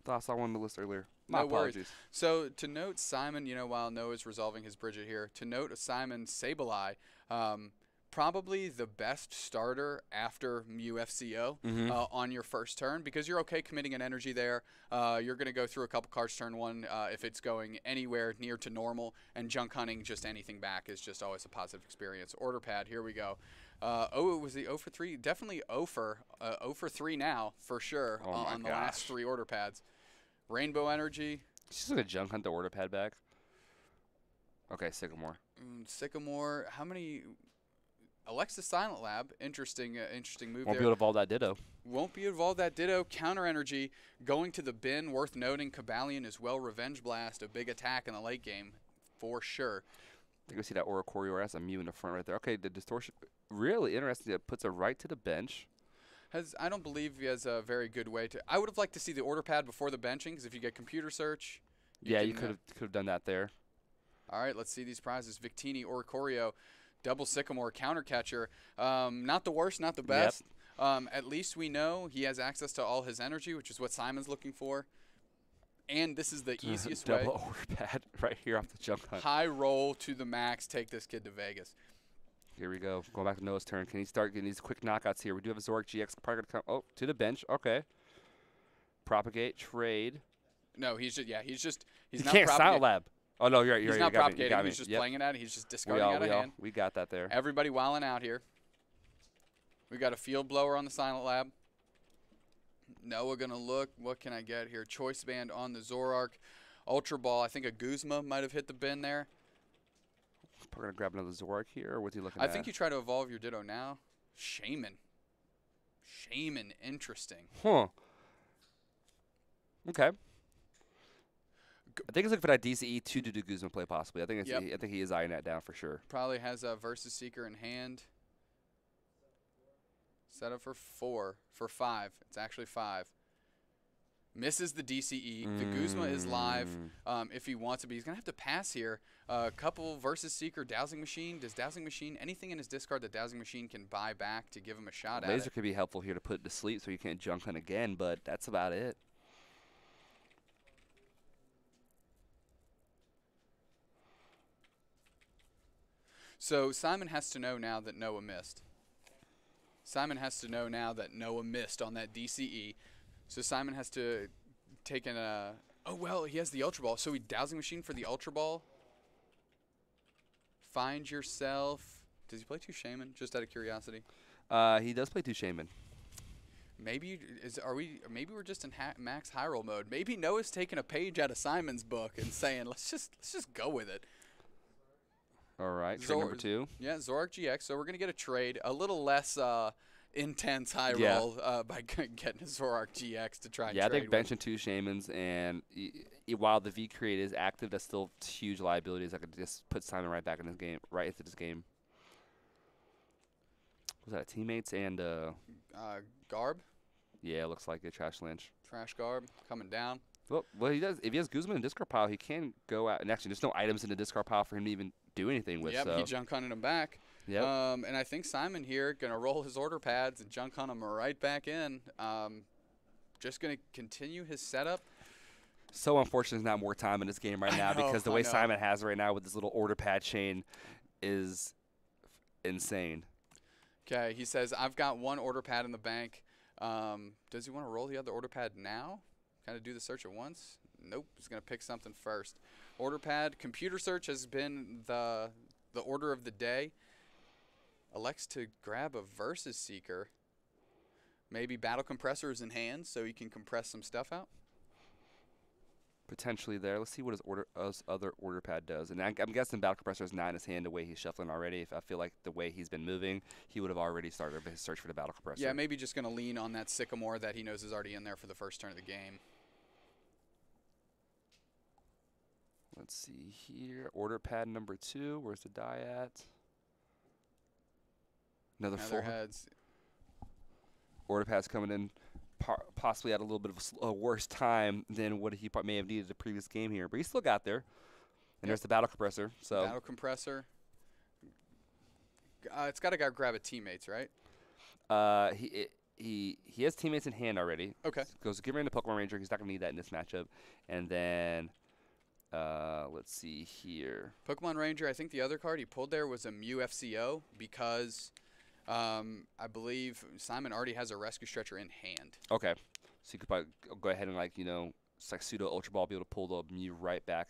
thought I saw one on the list earlier. My no apologies. Worries. So to note, Simon, you know, while Noah's resolving his Bridget here, to note Simon Sableye, um, probably the best starter after Mew F C O mm-hmm. uh, on your first turn because you're okay committing an energy there. Uh, you're going to go through a couple cards turn one uh, if it's going anywhere near to normal, and junk hunting just anything back is just always a positive experience. Order pad, here we go. Uh, oh, it was the oh for three. Definitely oh for three now for sure oh uh, on gosh. the last three order pads. Rainbow Energy. She's going to junk hunt the order pad back. Okay, Sycamore. Mm, Sycamore, how many... Alexa Silent Lab, interesting uh, interesting move Won't there. Won't be able to evolve that Ditto. Won't be able to evolve that Ditto. Counter Energy going to the bin. Worth noting, Kabalion as well. Revenge Blast, a big attack in the late game for sure. I think we see that Oricorio as a Mew in the front right there. Okay, the distortion, really interesting. It puts a right to the bench. has I don't believe he has a very good way to. I would have liked to see the order pad before the benching, because if you get computer search, you yeah, you could have could have done that there. All right, let's see these prizes. Victini, Oricorio, double Sycamore, Counter Catcher. Um, not the worst, not the best. Yep. Um, at least we know he has access to all his energy, which is what Simon's looking for. And this is the easiest double way. Double order pad right here off the jump hunt. High roll to the max. Take this kid to Vegas. Here we go. Going back to Noah's turn. Can he start getting these quick knockouts here? We do have a Zoroark G X. Probably gonna come. Oh, to the bench. Okay. Propagate, trade. No, he's just, yeah, he's just, he's he not can't silent lab. Oh, no, you're right. You're he's right, not propagating. Me, he's just yep. playing it out. He's just discarding all, out of all. hand. We got that there. Everybody wilding out here. We got a field blower on the silent lab. Noah going to look. What can I get here? Choice band on the Zoroark. Ultra ball. I think a Guzma might have hit the bin there. Probably going to grab another Zoroark here. Or what's he looking I at? I think you try to evolve your Ditto now. Shaman. Shaman. Interesting. Huh. Okay. I think it's looking for that D C E to do the Guzman play possibly. I think it's yep. I think he is eyeing that down for sure. Probably has a Versus Seeker in hand. Set up for four, for five. It's actually five. Misses the D C E. Mm. The Guzma is live um, if he wants to be. He's going to have to pass here. A uh, couple Versus Seeker, Dowsing Machine. Does Dowsing Machine, anything in his discard that Dowsing Machine can buy back to give him a shot Laser at it? Laser could be helpful here to put it to sleep so you can't junk hunt again, but that's about it. So Simon has to know now that Noah missed. Simon has to know now that Noah missed on that D C E. So Simon has to take an, uh, oh, well, he has the Ultra Ball. So he Dowsing Machine for the Ultra Ball. Find yourself. Does he play two Shaman, just out of curiosity? Uh, he does play two Shaman. Maybe is are we? Maybe we're just in ha max high roll mode. Maybe Noah's taking a page out of Simon's book and saying, let's just let's just go with it. All right, trade number two. Yeah, Zoroark G X. So we're going to get a trade, a little less uh, intense high yeah. roll uh, by getting a Zoroark G X to try and yeah, trade. Yeah, I think benching two Shamans, and y y while the V-Create is active, that's still huge liabilities. I could just put Simon right back in this game, right into this game. Was that teammates and uh, uh, Garb? Yeah, looks like a trash lynch. Trash Garb coming down. Well, well, he does. If he has Guzman in the discard pile, he can go out. And actually, there's no items in the discard pile for him to even do anything with. Yep, so. He junk hunted him back. Yep. Um, and I think Simon here going to roll his order pads and junk hunt him right back in. Um, just going to continue his setup. So unfortunate there's not more time in this game right I now know, because the way Simon has it right now with this little order pad chain is insane. Okay, he says, I've got one order pad in the bank. Um, does he want to roll the other order pad now? Kind of do the search at once? Nope, he's going to pick something first. Order pad. Computer search has been the the order of the day. Elects to grab a Versus Seeker. Maybe Battle Compressor is in hand, so he can compress some stuff out. Potentially there. Let's see what his order his other order pad does. And I, I'm guessing Battle Compressor is not in his hand the way he's shuffling already. If I feel like the way he's been moving, he would have already started his search for the Battle Compressor. Yeah, maybe just going to lean on that Sycamore that he knows is already in there for the first turn of the game. Let's see here. Order pad number two. Where's the die at? Another, Another four heads. Order pad's coming in possibly at a little bit of a, a worse time than what he may have needed the previous game here. But he still got there. And yep. There's the Battle Compressor. So Battle Compressor. Uh, it's got to go grab a teammates, right? Uh, he. It, He he has teammates in hand already. Okay. So goes give him the Pokemon Ranger. He's not gonna need that in this matchup. And then uh, let's see here. Pokemon Ranger. I think the other card he pulled there was a Mew F C O because um, I believe Simon already has a Rescue Stretcher in hand. Okay. So you could probably go ahead and like you know like pseudo Ultra Ball be able to pull the Mew right back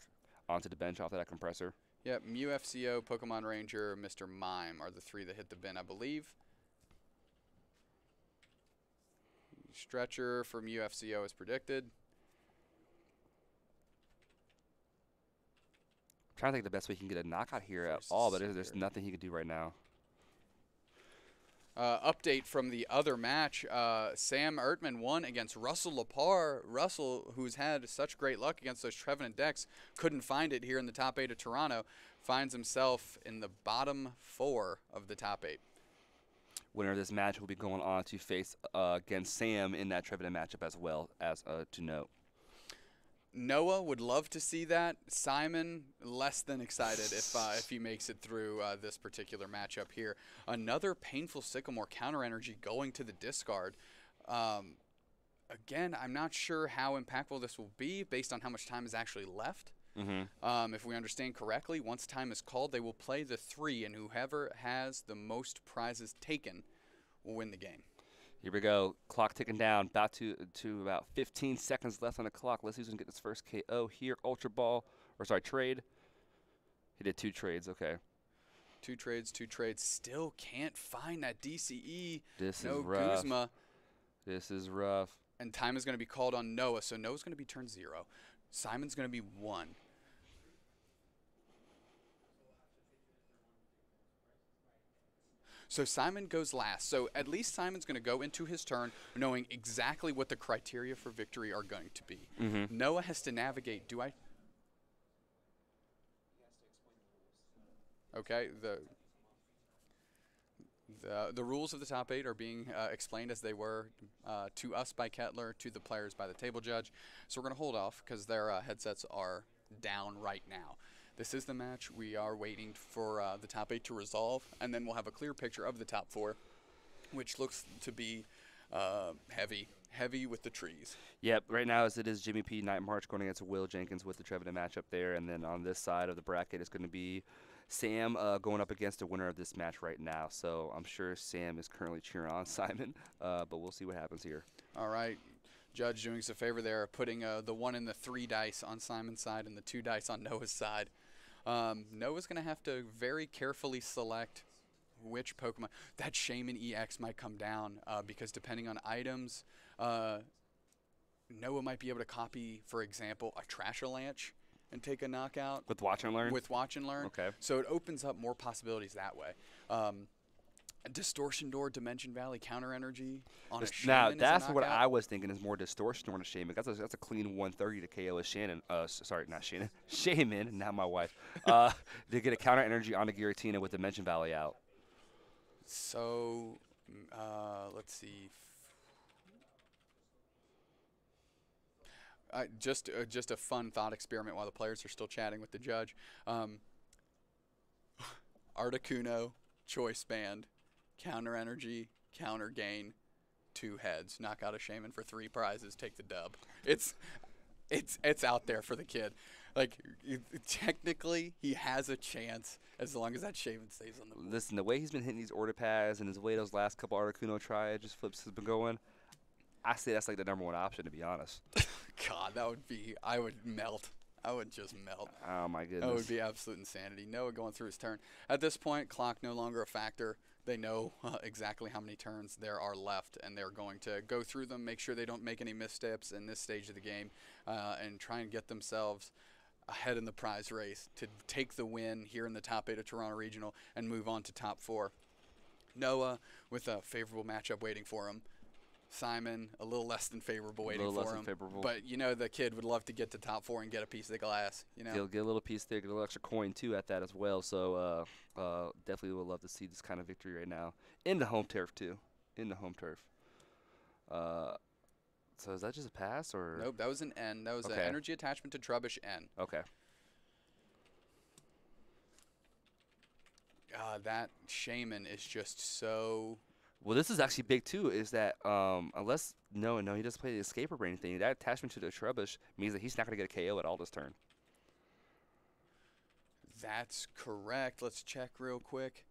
onto the bench off of that compressor. Yeah. Mew F C O, Pokemon Ranger, Mister Mime are the three that hit the bin, I believe. Stretcher from U F C O as predicted. I'm trying to think the best way he can get a knockout here at all, but there's nothing he can do right now. Uh, update from the other match. Uh, Sam Ertman won against Russell Lapar. Russell, who's had such great luck against those Trevenant decks, couldn't find it here in the top eight of Toronto. Finds himself in the bottom four of the top eight. winner of this match will be going on to face uh, against Sam in that Trevenant matchup as well, as uh, to note. Noah would love to see that. Simon, less than excited if, uh, if he makes it through uh, this particular matchup here. Another painful Sycamore counter energy going to the discard. Um, again, I'm not sure how impactful this will be based on how much time is actually left. Mm-hmm. um, if we understand correctly, once time is called, they will play the three, and whoever has the most prizes taken will win the game. Here we go. Clock ticking down. About to to about fifteen seconds left on the clock. Let's see who's gonna get this first K O here. Ultra Ball, or sorry, trade. He did two trades. Okay. Two trades. Two trades. Still can't find that D C E. This no is rough. Guzma. This is rough. And time is gonna be called on Noah, so Noah's gonna be turn zero. Simon's gonna be one. So Simon goes last. So at least Simon's going to go into his turn knowing exactly what the criteria for victory are going to be. Mm-hmm. Noah has to navigate. Do I? Okay. The the the rules of the top eight are being uh, explained as they were uh, to us by Kettler, to the players by the table judge. So we're going to hold off because their uh, headsets are down right now. This is the match. We are waiting for uh, the top eight to resolve, and then we'll have a clear picture of the top four, which looks to be uh, heavy, heavy with the trees. Yep, right now as it is Jimmy P. Night March going against Will Jenkins with the Trevenant matchup there, and then on this side of the bracket it's going to be Sam uh, going up against the winner of this match right now. So I'm sure Sam is currently cheering on Simon, uh, but we'll see what happens here. All right. Judge doing us a favor there, putting uh, the one and the three dice on Simon's side and the two dice on Noah's side. Um, Noah's going to have to very carefully select which Pokemon. That Shaman E X might come down uh, because depending on items, uh, Noah might be able to copy, for example, a Trashalanch and take a knockout. With Watch and Learn? With Watch and Learn. Okay. So it opens up more possibilities that way. Um, Distortion Door, Dimension Valley, Counter Energy on it's a Shaman. Now, that's what I was thinking is more Distortion Door on a Shaman. That's a, that's a clean one thirty to K O a Shannon. Uh, sorry, not Shannon. Shaman, not my wife. Uh, to get a Counter Energy on a Giratina with Dimension Valley out. So, uh, let's see. Uh, just, uh, just a fun thought experiment while the players are still chatting with the judge. Um, Articuno, Choice Band. Counter energy, counter gain, two heads. Knock out a Shaman for three prizes. Take the dub. It's, it's, it's out there for the kid. Like it, technically, he has a chance as long as that Shaman stays on the board. Listen, the way he's been hitting these order pads and his way those last couple Articuno triage flips has been going. I say that's like the number one option, to be honest. God, that would be. I would melt. I would just melt. Oh my goodness. That would be absolute insanity. Noah going through his turn. At this point, clock no longer a factor. They know uh, exactly how many turns there are left, and they're going to go through them, make sure they don't make any missteps in this stage of the game, uh, and try and get themselves ahead in the prize race to take the win here in the top eight of Toronto Regional and move on to top four. Noah with a favorable matchup waiting for him. Simon, a little less than favorable waiting for him. But, you know, the kid would love to get to top four and get a piece of the glass. You know? He'll get a little piece there, get a little extra coin, too, at that as well. So uh, uh, definitely would love to see this kind of victory right now. In the home turf, too. In the home turf. Uh, so is that just a pass? Or? Nope, that was an N. That was okay. An energy attachment to Trubbish N. Okay. Uh, that Shaman is just so... Well, this is actually big, too, is that um, unless no, no, he doesn't play the Escape or anything, that attachment to the Trubbish means that he's not going to get a K O at all this turn. That's correct. Let's check real quick.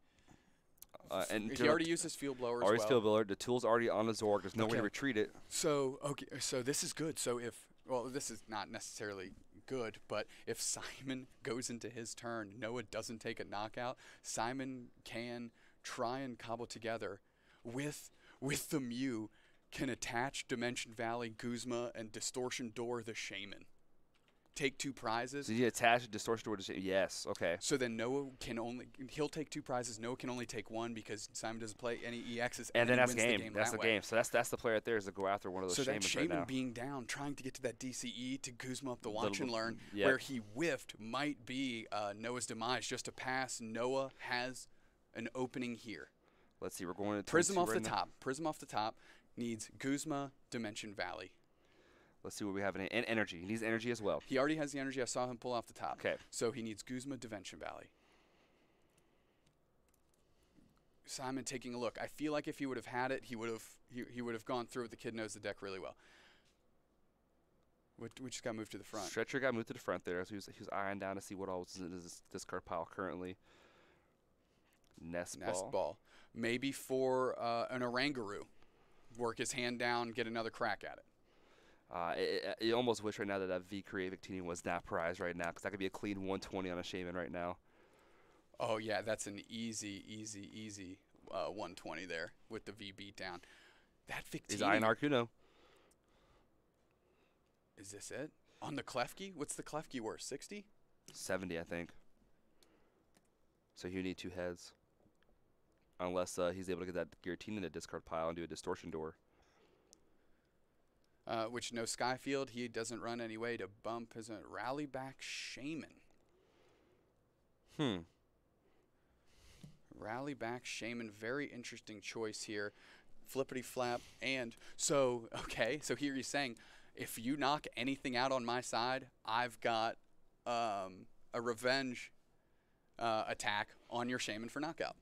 Uh, and he already used his Field Blower as well. Already Field Blower. The tool's already on the Zoroark. There's no okay. way to retreat it. So, okay, so this is good. So if – well, this is not necessarily – good, but if Simon goes into his turn, Noah doesn't take a knockout, Simon can try and cobble together with with the Mew, can attach Dimension Valley, Guzma, and Distortion Door the Shaman. Take two prizes. So you attach Distortion Door to Shaman? Yes, okay. So then Noah can only, he'll take two prizes, Noah can only take one because Simon doesn't play any E Xs. And, and then that's the game. The game that's that the way. game. So that's that's the player right there is to go after one of those so Shamans Shaman right now. So that Shaman being down, trying to get to that D C E to Guzma up the Watch and Learn, yep. where he whiffed might be uh, Noah's demise. Just a pass, Noah has an opening here. Let's see, we're going to... Prism off the top. Prism off the top needs Guzma, Dimension Valley. Let's see what we have in it. And energy. He needs energy as well. He already has the energy. I saw him pull off the top. Okay. So he needs Guzma, Dimension Valley. Simon taking a look. I feel like if he would have had it, he would have he, he would have gone through it. The kid knows the deck really well. We, we just got moved to the front. Stretcher got moved to the front there. So he was, he was eyeing down to see what all was in this, this card pile currently. Nest Ball. Nest Ball. Maybe for uh, an Oranguru. Work his hand down, get another crack at it. Uh, I, I almost wish right now that that V-Create Victini was not prized right now, because that could be a clean one twenty on a Shaman right now. Oh, yeah, that's an easy, easy, easy uh, one twenty there with the V-Beatdown. That Victini. He's eyeing Articuno. Is this it? On the Klefki? What's the Klefki worth? sixty? seventy, I think. So you need two heads. Unless uh, he's able to get that Giratina in the discard pile and do a Distortion Door. Uh, which no Skyfield. He doesn't run any way to bump his own. Rally back Shaman. Hmm. Rally back Shaman. Very interesting choice here. Flippity flap. And so, okay. So here he's saying, if you knock anything out on my side, I've got um, a revenge uh, attack on your Shaman for knockout.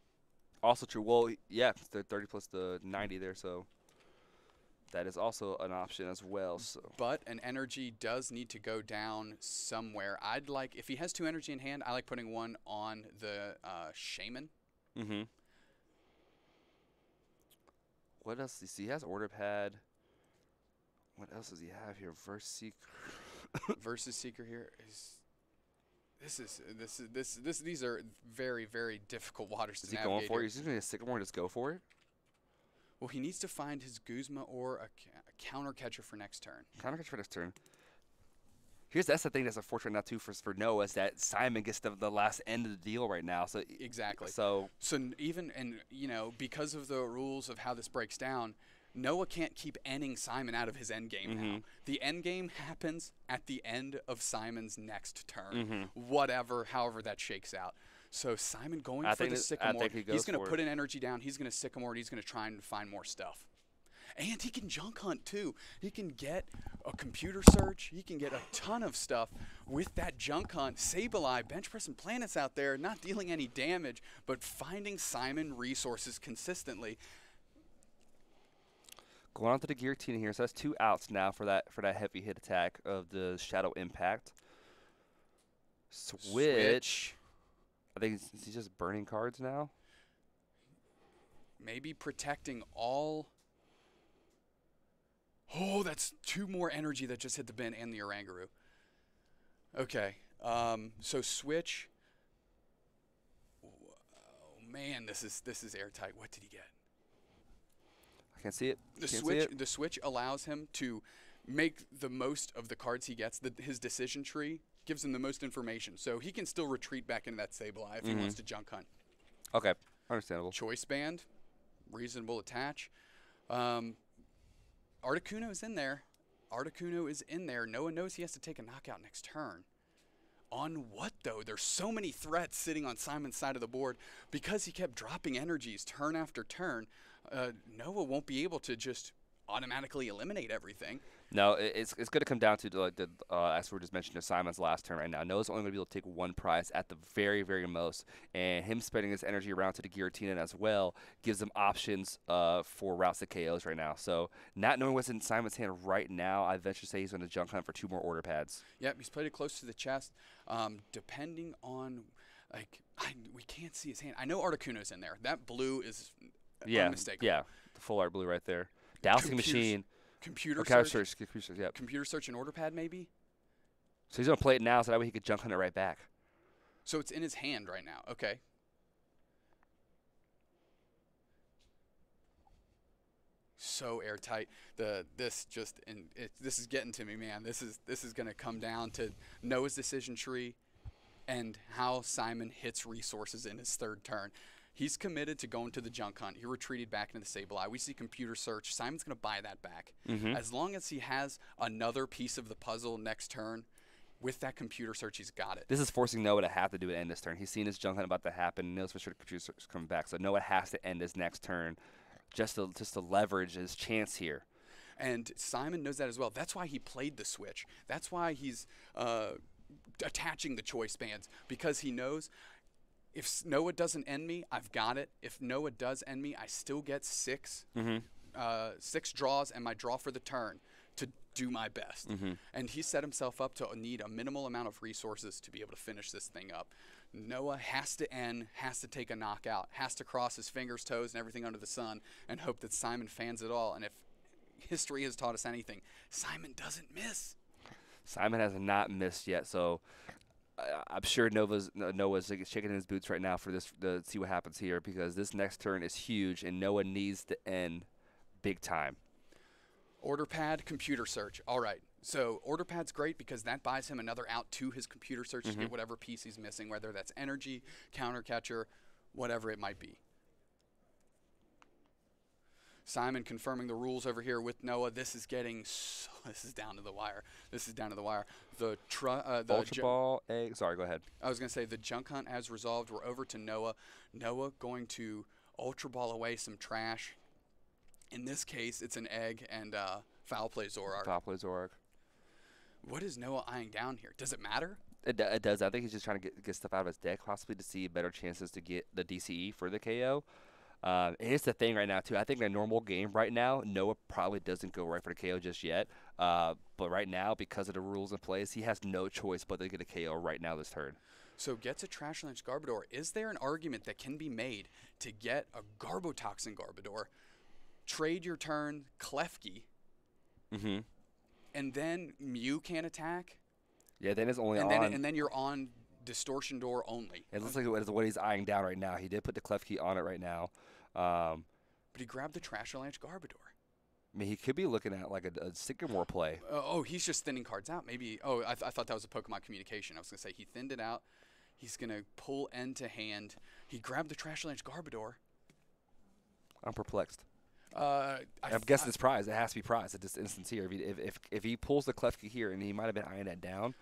Also true. Well, yeah. It's the thirty plus the ninety there, so. That is also an option as well. So. But an energy does need to go down somewhere. I'd like, if he has two energy in hand, I like putting one on the uh, Shaman. Mm-hmm. What else does he see? He has Order Pad. What else does he have here? Versus Seeker. Versus Seeker here is... This is this is this this these are very very difficult waters to navigate. Is he going for it? Is he going to Sycamore and just go for it? Well, he needs to find his Guzma or a, ca a counter catcher for next turn. Counter catcher for next turn. Here's that's the thing that's unfortunate now too for for Noah is that Simon gets the the last end of the deal right now. So exactly. So so even and you know because of the rules of how this breaks down, Noah can't keep ending Simon out of his end game mm-hmm. now. The end game happens at the end of Simon's next turn, mm-hmm. whatever, however that shakes out. So Simon going I for the Sycamore, he he's going to put an energy down. He's going to Sycamore, and he's going to try and find more stuff. And he can Junk Hunt, too. He can get a Computer Search. He can get a ton of stuff with that Junk Hunt. Sableye, bench pressing planets out there, not dealing any damage, but finding Simon resources consistently. Going on to the Giratina here, so that's two outs now for that for that heavy hit attack of the Shadow Impact. Switch. Switch. I think he's just burning cards now. Maybe protecting all. Oh, that's two more energy that just hit the bin and the Oranguru. Okay, um, so switch. Oh man, this is this is airtight. What did he get? I can't see it. The can't switch. See it. The switch allows him to make the most of the cards he gets. The, his decision tree. Gives him the most information. So he can still retreat back into that Sableye if mm-hmm. he wants to Junk Hunt. Okay, understandable. Choice Band, reasonable attach. Um, Articuno's in there. Articuno is in there. Noah knows he has to take a knockout next turn. On what, though? There's so many threats sitting on Simon's side of the board. Because he kept dropping energies turn after turn, uh, Noah won't be able to just automatically eliminate everything. No, it's it's going to come down to the, the uh, as we just mentioned, Simon's last turn right now. Noah's only going to be able to take one prize at the very, very most, and him spending his energy around to the Giratina as well gives him options uh, for routes to K Os right now. So not knowing what's in Simon's hand right now, I venture to say he's going to Junk Hunt for two more Order Pads. Yep, he's played it close to the chest. Um, depending on, like, I, we can't see his hand. I know Articuno's in there. That blue is yeah, unmistakable. Yeah, the full art blue right there. Dowsing Machine. Computer search. search. Computer search, yep. Computer search and Order Pad, maybe? So he's going to play it now so that way he could Junk Hunt it right back. So it's in his hand right now. Okay. So airtight. The This just and it, this is getting to me, man. This is, this is going to come down to Noah's decision tree and how Simon hits resources in his third turn. He's committed to going to the Junk Hunt. He retreated back into the Sableye. We see Computer Search. Simon's going to buy that back. Mm-hmm. As long as he has another piece of the puzzle next turn, with that computer search, he's got it. This is forcing Noah to have to do it end this turn. He's seen his junk hunt about to happen. Knows for sure the computer search is coming back. So Noah has to end his next turn just to, just to leverage his chance here. And Simon knows that as well. That's why he played the switch. That's why he's uh, attaching the choice bands, because he knows if Noah doesn't end me, I've got it. If Noah does end me, I still get six, mm-hmm. uh, six draws and my draw for the turn to do my best. Mm-hmm. And he set himself up to need a minimal amount of resources to be able to finish this thing up. Noah has to end, has to take a knockout, has to cross his fingers, toes, and everything under the sun and hope that Simon fans it all. And if history has taught us anything, Simon doesn't miss. Simon has not missed yet, so uh, I'm sure Nova's, Noah's shaking his boots right now for this to see what happens here, because this next turn is huge, and Noah needs to end big time. Order pad, computer search. All right. So order pad's great because that buys him another out to his computer search mm-hmm. to get whatever piece he's missing, whether that's energy, counter catcher, whatever it might be. Simon confirming the rules over here with Noah. This is getting so, this is down to the wire. This is down to the wire. The, tru, uh, the Ultra Ball, egg. Sorry, go ahead. I was going to say the junk hunt as resolved. We're over to Noah. Noah going to Ultra Ball away some trash. In this case, it's an egg and uh, foul play Zoroark. Foul play Zoroark. What is Noah eyeing down here? Does it matter? It, it does. I think he's just trying to get, get stuff out of his deck, possibly to see better chances to get the D C E for the K O. Um, and it's the thing right now, too. I think in a normal game right now, Noah probably doesn't go right for the K O just yet. Uh, but right now, because of the rules in place, he has no choice but to get a K O right now this turn. So gets a Trash Lynch Garbodor. Is there an argument that can be made to get a Garbotoxin Garbodor, trade your turn Klefki, mm-hmm. and then Mew can't attack? Yeah, then it's only and on. Then, and then you're on Distortion Door only. It looks like it's what he's eyeing down right now. He did put the Klefki on it right now. Um, but he grabbed the Trash Avalanche Garbodor. I mean, he could be looking at like a, a Sycamore play. Uh, oh, he's just thinning cards out. Maybe. Oh, I, th I thought that was a Pokemon communication. I was going to say he thinned it out. He's going to pull end to hand. He grabbed the Trash Avalanche Garbodor. I'm perplexed. Uh, I I'm guessing I it's prize. It has to be prize at this instance here. If he, if, if, if he pulls the Klefki here, and he might have been eyeing that down.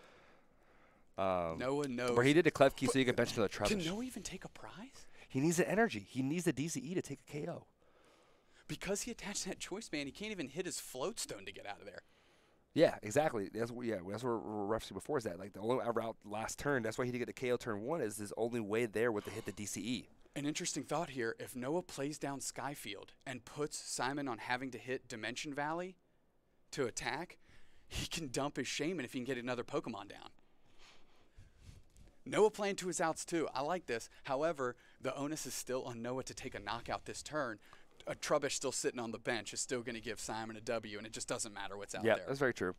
Um, no one knows. Where he did a Klefki, so you could bench another Trubbish. Can Noah even take a prize? He needs the energy. He needs the D C E to take a K O. Because he attached that choice band, he can't even hit his Floatstone to get out of there. Yeah, exactly. That's what, yeah, that's what we were referencing before, is that like the only route last turn. That's why he didn't get the K O turn one, is his only way there was to hit the D C E. An interesting thought here. If Noah plays down Skyfield and puts Simon on having to hit Dimension Valley to attack, he can dump his Shaman if he can get another Pokemon down. Noah playing to his outs, too. I like this. However, the onus is still on Noah to take a knockout this turn. A Trubbish still sitting on the bench is still going to give Simon a W, and it just doesn't matter what's out yeah, there. Yeah, that's very true.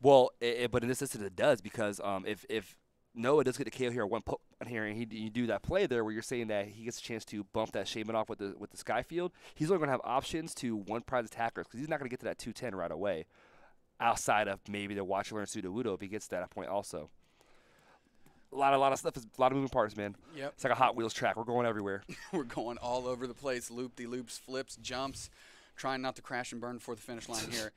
Well, it, it, but in this instance, it does, because um, if, if Noah does get the K O here one Pokemon here, and he, you do that play there where you're saying that he gets a chance to bump that Shaman off with the, with the Skyfield, he's only going to have options to one-prize attackers, because he's not going to get to that two ten right away, outside of maybe the Watch and Learn Sudowoodo if he gets to that point also. A lot, a lot of stuff, is a lot of moving parts, man. Yep. It's like a Hot Wheels track. We're going everywhere. We're going all over the place. Loop-de-loops, flips, jumps. Trying not to crash and burn before the finish line here.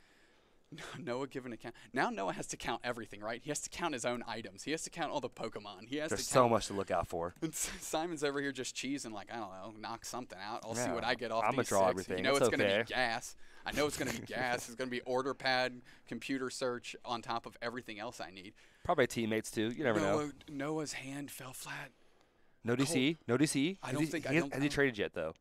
Noah giving a count. Now Noah has to count everything, right? He has to count his own items. He has to count all the Pokemon. He has There's to so much to look out for. Simon's over here just cheesing, like, I don't know, knock something out. I'll yeah. see what I get off I'm these six. I'm going to draw everything. You know it's, it's okay. going to be gas. I know it's going to be gas. It's going to be order pad, computer search on top of everything else I need. Probably teammates, too. You never Noah, know. Noah's hand fell flat. No D C? Cold. No D C? I don't he, think he I don't. Has he traded yet, though?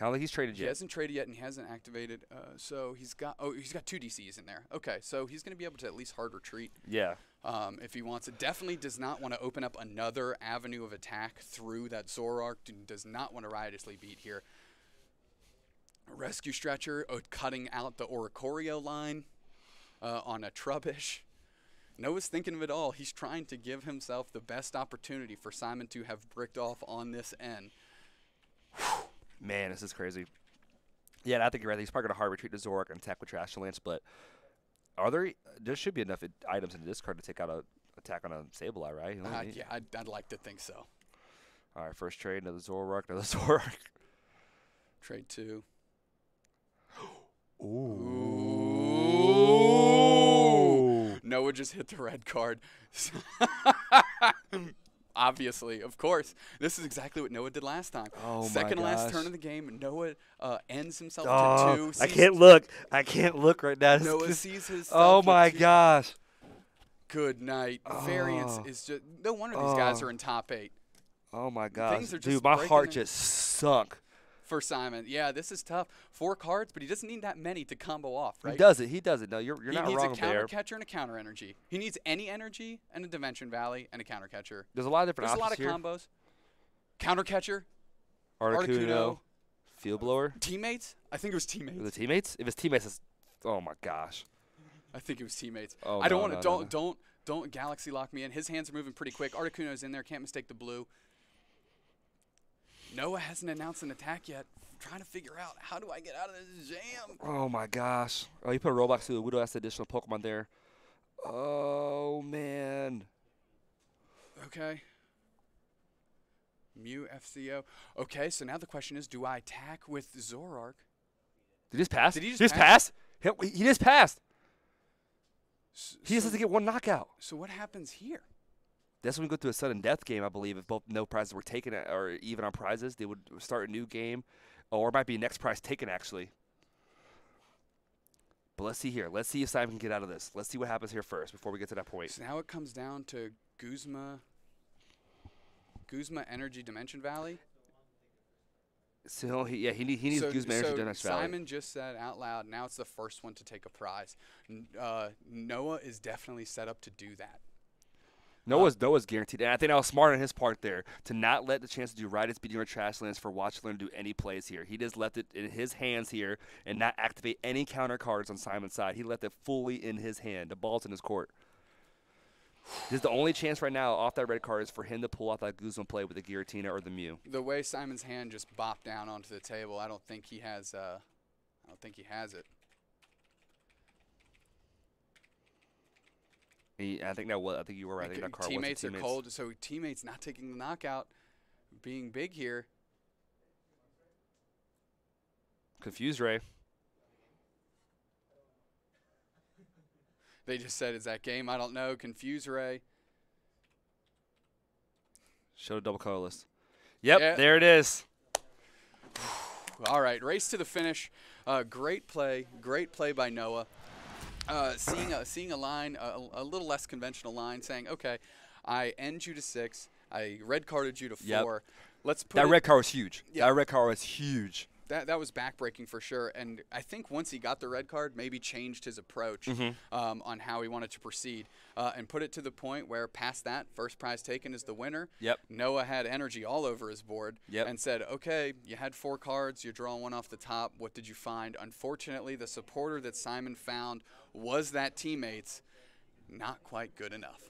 I don't think he's traded yet. He hasn't traded yet, and he hasn't activated. Uh, so he's got oh, he's got two D Cs in there. Okay, so he's going to be able to at least hard retreat. Yeah. Um, if he wants it. Definitely does not want to open up another avenue of attack through that Zoroark. Does not want to riotously beat here. Rescue Stretcher oh, cutting out the Oricorio line uh, on a Trubbish. Noah's thinking of it all. He's trying to give himself the best opportunity for Simon to have bricked off on this end. Whew. Man, this is crazy. Yeah, I think you're right. He's probably going to hard retreat to Zoroark and attack with Trash Lance, but are there there should be enough items in this card to take out a attack on a Sableye, right? You know uh, yeah, I'd, I'd like to think so. All right, first trade, another Zoroark, another Zoroark. Trade two. Ooh. Ooh. Noah just hit the red card. Obviously, of course. This is exactly what Noah did last time. Oh, Second my gosh. last turn of the game, Noah uh, ends himself oh, to two. I can't look. I can't look right now. Noah sees his. Oh, my gosh. Good night. Oh. Variance is just – no wonder these oh. guys are in top eight. Oh, my gosh. Things are just Dude, my heart in. just sunk. For Simon, yeah, this is tough. Four cards, but he doesn't need that many to combo off, right? He doesn't. He doesn't. No, you're, you're not wrong there. He needs a counter catcher and a counter energy. He needs any energy and a Dimension Valley and a counter catcher. There's a lot of different There's options There's a lot of here. combos. Counter catcher. Articuno. Articuno. Field blower. Teammates? I think it was teammates. The teammates? If it's teammates, it's, oh, my gosh. I think it was teammates. Oh, I don't no, want to. No, don't, no. don't, don't galaxy lock me in. His hands are moving pretty quick. Articuno's in there. Can't mistake the blue. Noah hasn't announced an attack yet. I'm trying to figure out, how do I get out of this jam? Oh, my gosh. Oh, you put a Roblox to the Widow. That's the additional Pokemon there. Oh, man. Okay. Mew F C O. Okay, so now the question is, do I attack with Zoroark? Did he just pass? Did he just, just pass? pass? He, he just passed. So, he just so has to get one knockout. So what happens here? That's when we go through a sudden death game, I believe. If both no prizes were taken at, or even on prizes, they would start a new game. Or it might be next prize taken, actually. But let's see here. Let's see if Simon can get out of this. Let's see what happens here first before we get to that point. So now it comes down to Guzma, Guzma Energy Dimension Valley. So, he, yeah, he, need, he needs so, Guzma so Energy Dimension Valley. Simon just said out loud, now it's the first one to take a prize. N uh, Noah is definitely set up to do that. Noah's, Noah's guaranteed, and I think that was smart on his part there to not let the chance to do Ride Its Beating or Trash Lands for Watch and Learn to do any plays here. He just left it in his hands here and not activate any counter cards on Simon's side. He left it fully in his hand. The ball's in his court. This is the only chance right now off that red card is for him to pull off that Guzman play with the Giratina or the Mew. The way Simon's hand just bopped down onto the table, I don't think he has. Uh, I don't think he has it. I think that was, I think you were right. I think that card teammates, was teammates are cold, so teammates not taking the knockout, being big here. Confused, Ray. They just said, "Is that game?" I don't know. Confused, Ray. Show a double color list. Yep, yeah. There it is. All right, race to the finish. Uh, great play, great play by Noah. Uh, seeing a seeing a line, a, a little less conventional line, saying, "Okay, I end you to six. I red carded you to four. Yep. Let's put that red card was huge. Yep. That red card was huge. That that was backbreaking for sure. And I think once he got the red card, maybe changed his approach mm-hmm. um, on how he wanted to proceed uh, and put it to the point where past that first prize taken is the winner. Yep. Noah had energy all over his board yep. and said, "Okay, you had four cards. You're drawing one off the top. What did you find?" Unfortunately, the supporter that Simon found was that teammate's. Not quite good enough.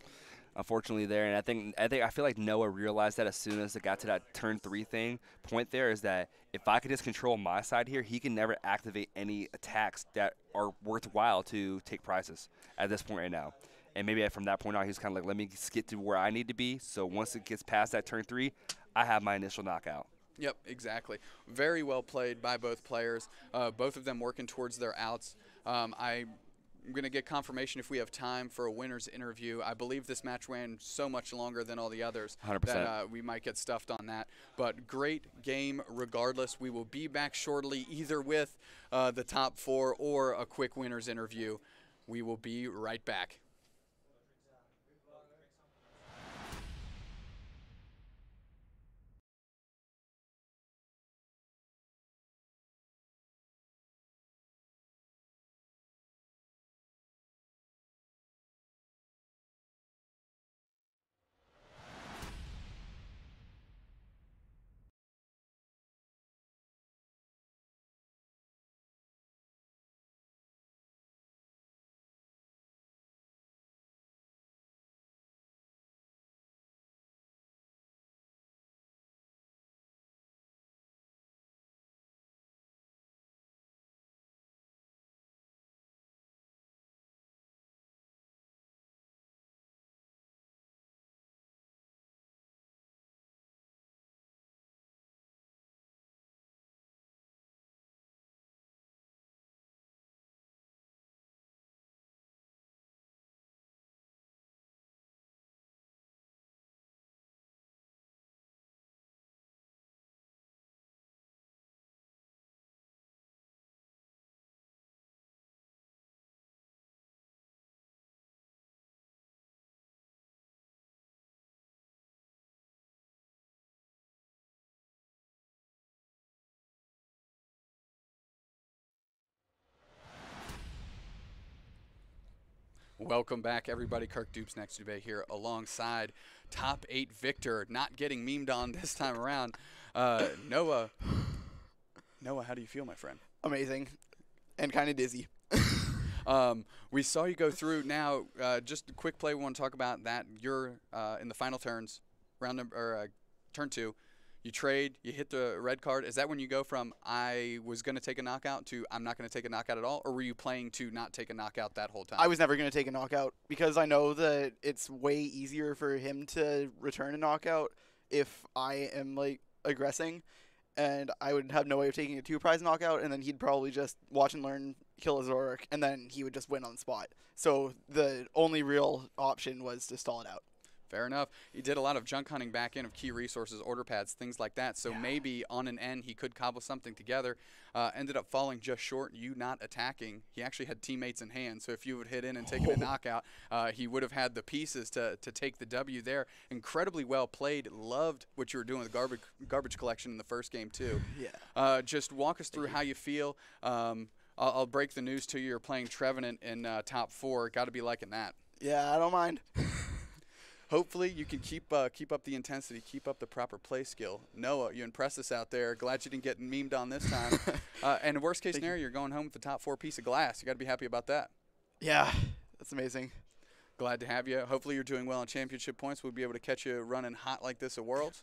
Unfortunately, there, and I think I think I feel like Noah realized that as soon as it got to that turn three thing point. There is that if I could just control my side here, he can never activate any attacks that are worthwhile to take prizes at this point right now. And maybe from that point on, he's kind of like, let me get to where I need to be. So once it gets past that turn three, I have my initial knockout. Yep, exactly. Very well played by both players. Uh, both of them working towards their outs. Um, I. I'm going to get confirmation if we have time for a winner's interview. I believe this match ran so much longer than all the others one hundred percent. That uh, we might get stuffed on that. But great game regardless. We will be back shortly either with uh, the top four or a quick winner's interview. We will be right back. Welcome back, everybody. Kirk Dupes next today here alongside Top eight Victor. Not getting memed on this time around. Uh, Noah, Noah, how do you feel, my friend? Amazing and kind of dizzy. Um, we saw you go through. Now, uh, just a quick play. We want to talk about that. You're uh, in the final turns, round number, or, uh, turn two. You trade. You hit the red card. Is that when you go from I was going to take a knockout to I'm not going to take a knockout at all, or were you playing to not take a knockout that whole time? I was never going to take a knockout because I know that it's way easier for him to return a knockout if I am like aggressing, and I would have no way of taking a two-prize knockout, and then he'd probably just watch and learn, kill a Zoroark, and then he would just win on the spot. So the only real option was to stall it out. Fair enough. He did a lot of junk hunting back in of key resources, order pads, things like that. So yeah, maybe on an end he could cobble something together. Uh, ended up falling just short, you not attacking. He actually had teammates in hand. So if you would hit in and take oh. a knockout, uh, he would have had the pieces to, to take the W there. Incredibly well played. Loved what you were doing with the garbage, garbage collection in the first game too. Yeah. Uh, just walk us through how you feel. Um, I'll, I'll break the news to you. You're playing Trevenant in uh, top four. Got to be liking that. Yeah, I don't mind. Hopefully you can keep uh, keep up the intensity, keep up the proper play skill. Noah, you impressed us out there. Glad you didn't get memed on this time. uh, and worst case Thank scenario, you. you're going home with the top four piece of glass. You got to be happy about that. Yeah, that's amazing. Glad to have you. Hopefully you're doing well on championship points. We'll be able to catch you running hot like this at Worlds.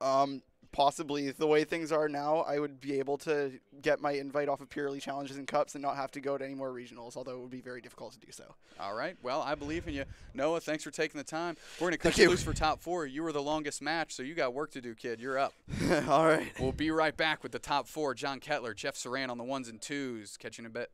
Um, possibly. The way things are now, I would be able to get my invite off of purely challenges and cups and not have to go to any more regionals, although it would be very difficult to do so. All right. Well, I believe in you. Noah, thanks for taking the time. We're going to cut you loose for top four. You were the longest match, so you got work to do, kid. You're up. All right. We'll be right back with the top four. John Kettler, Jeff Saran on the ones and twos. Catch you in a bit.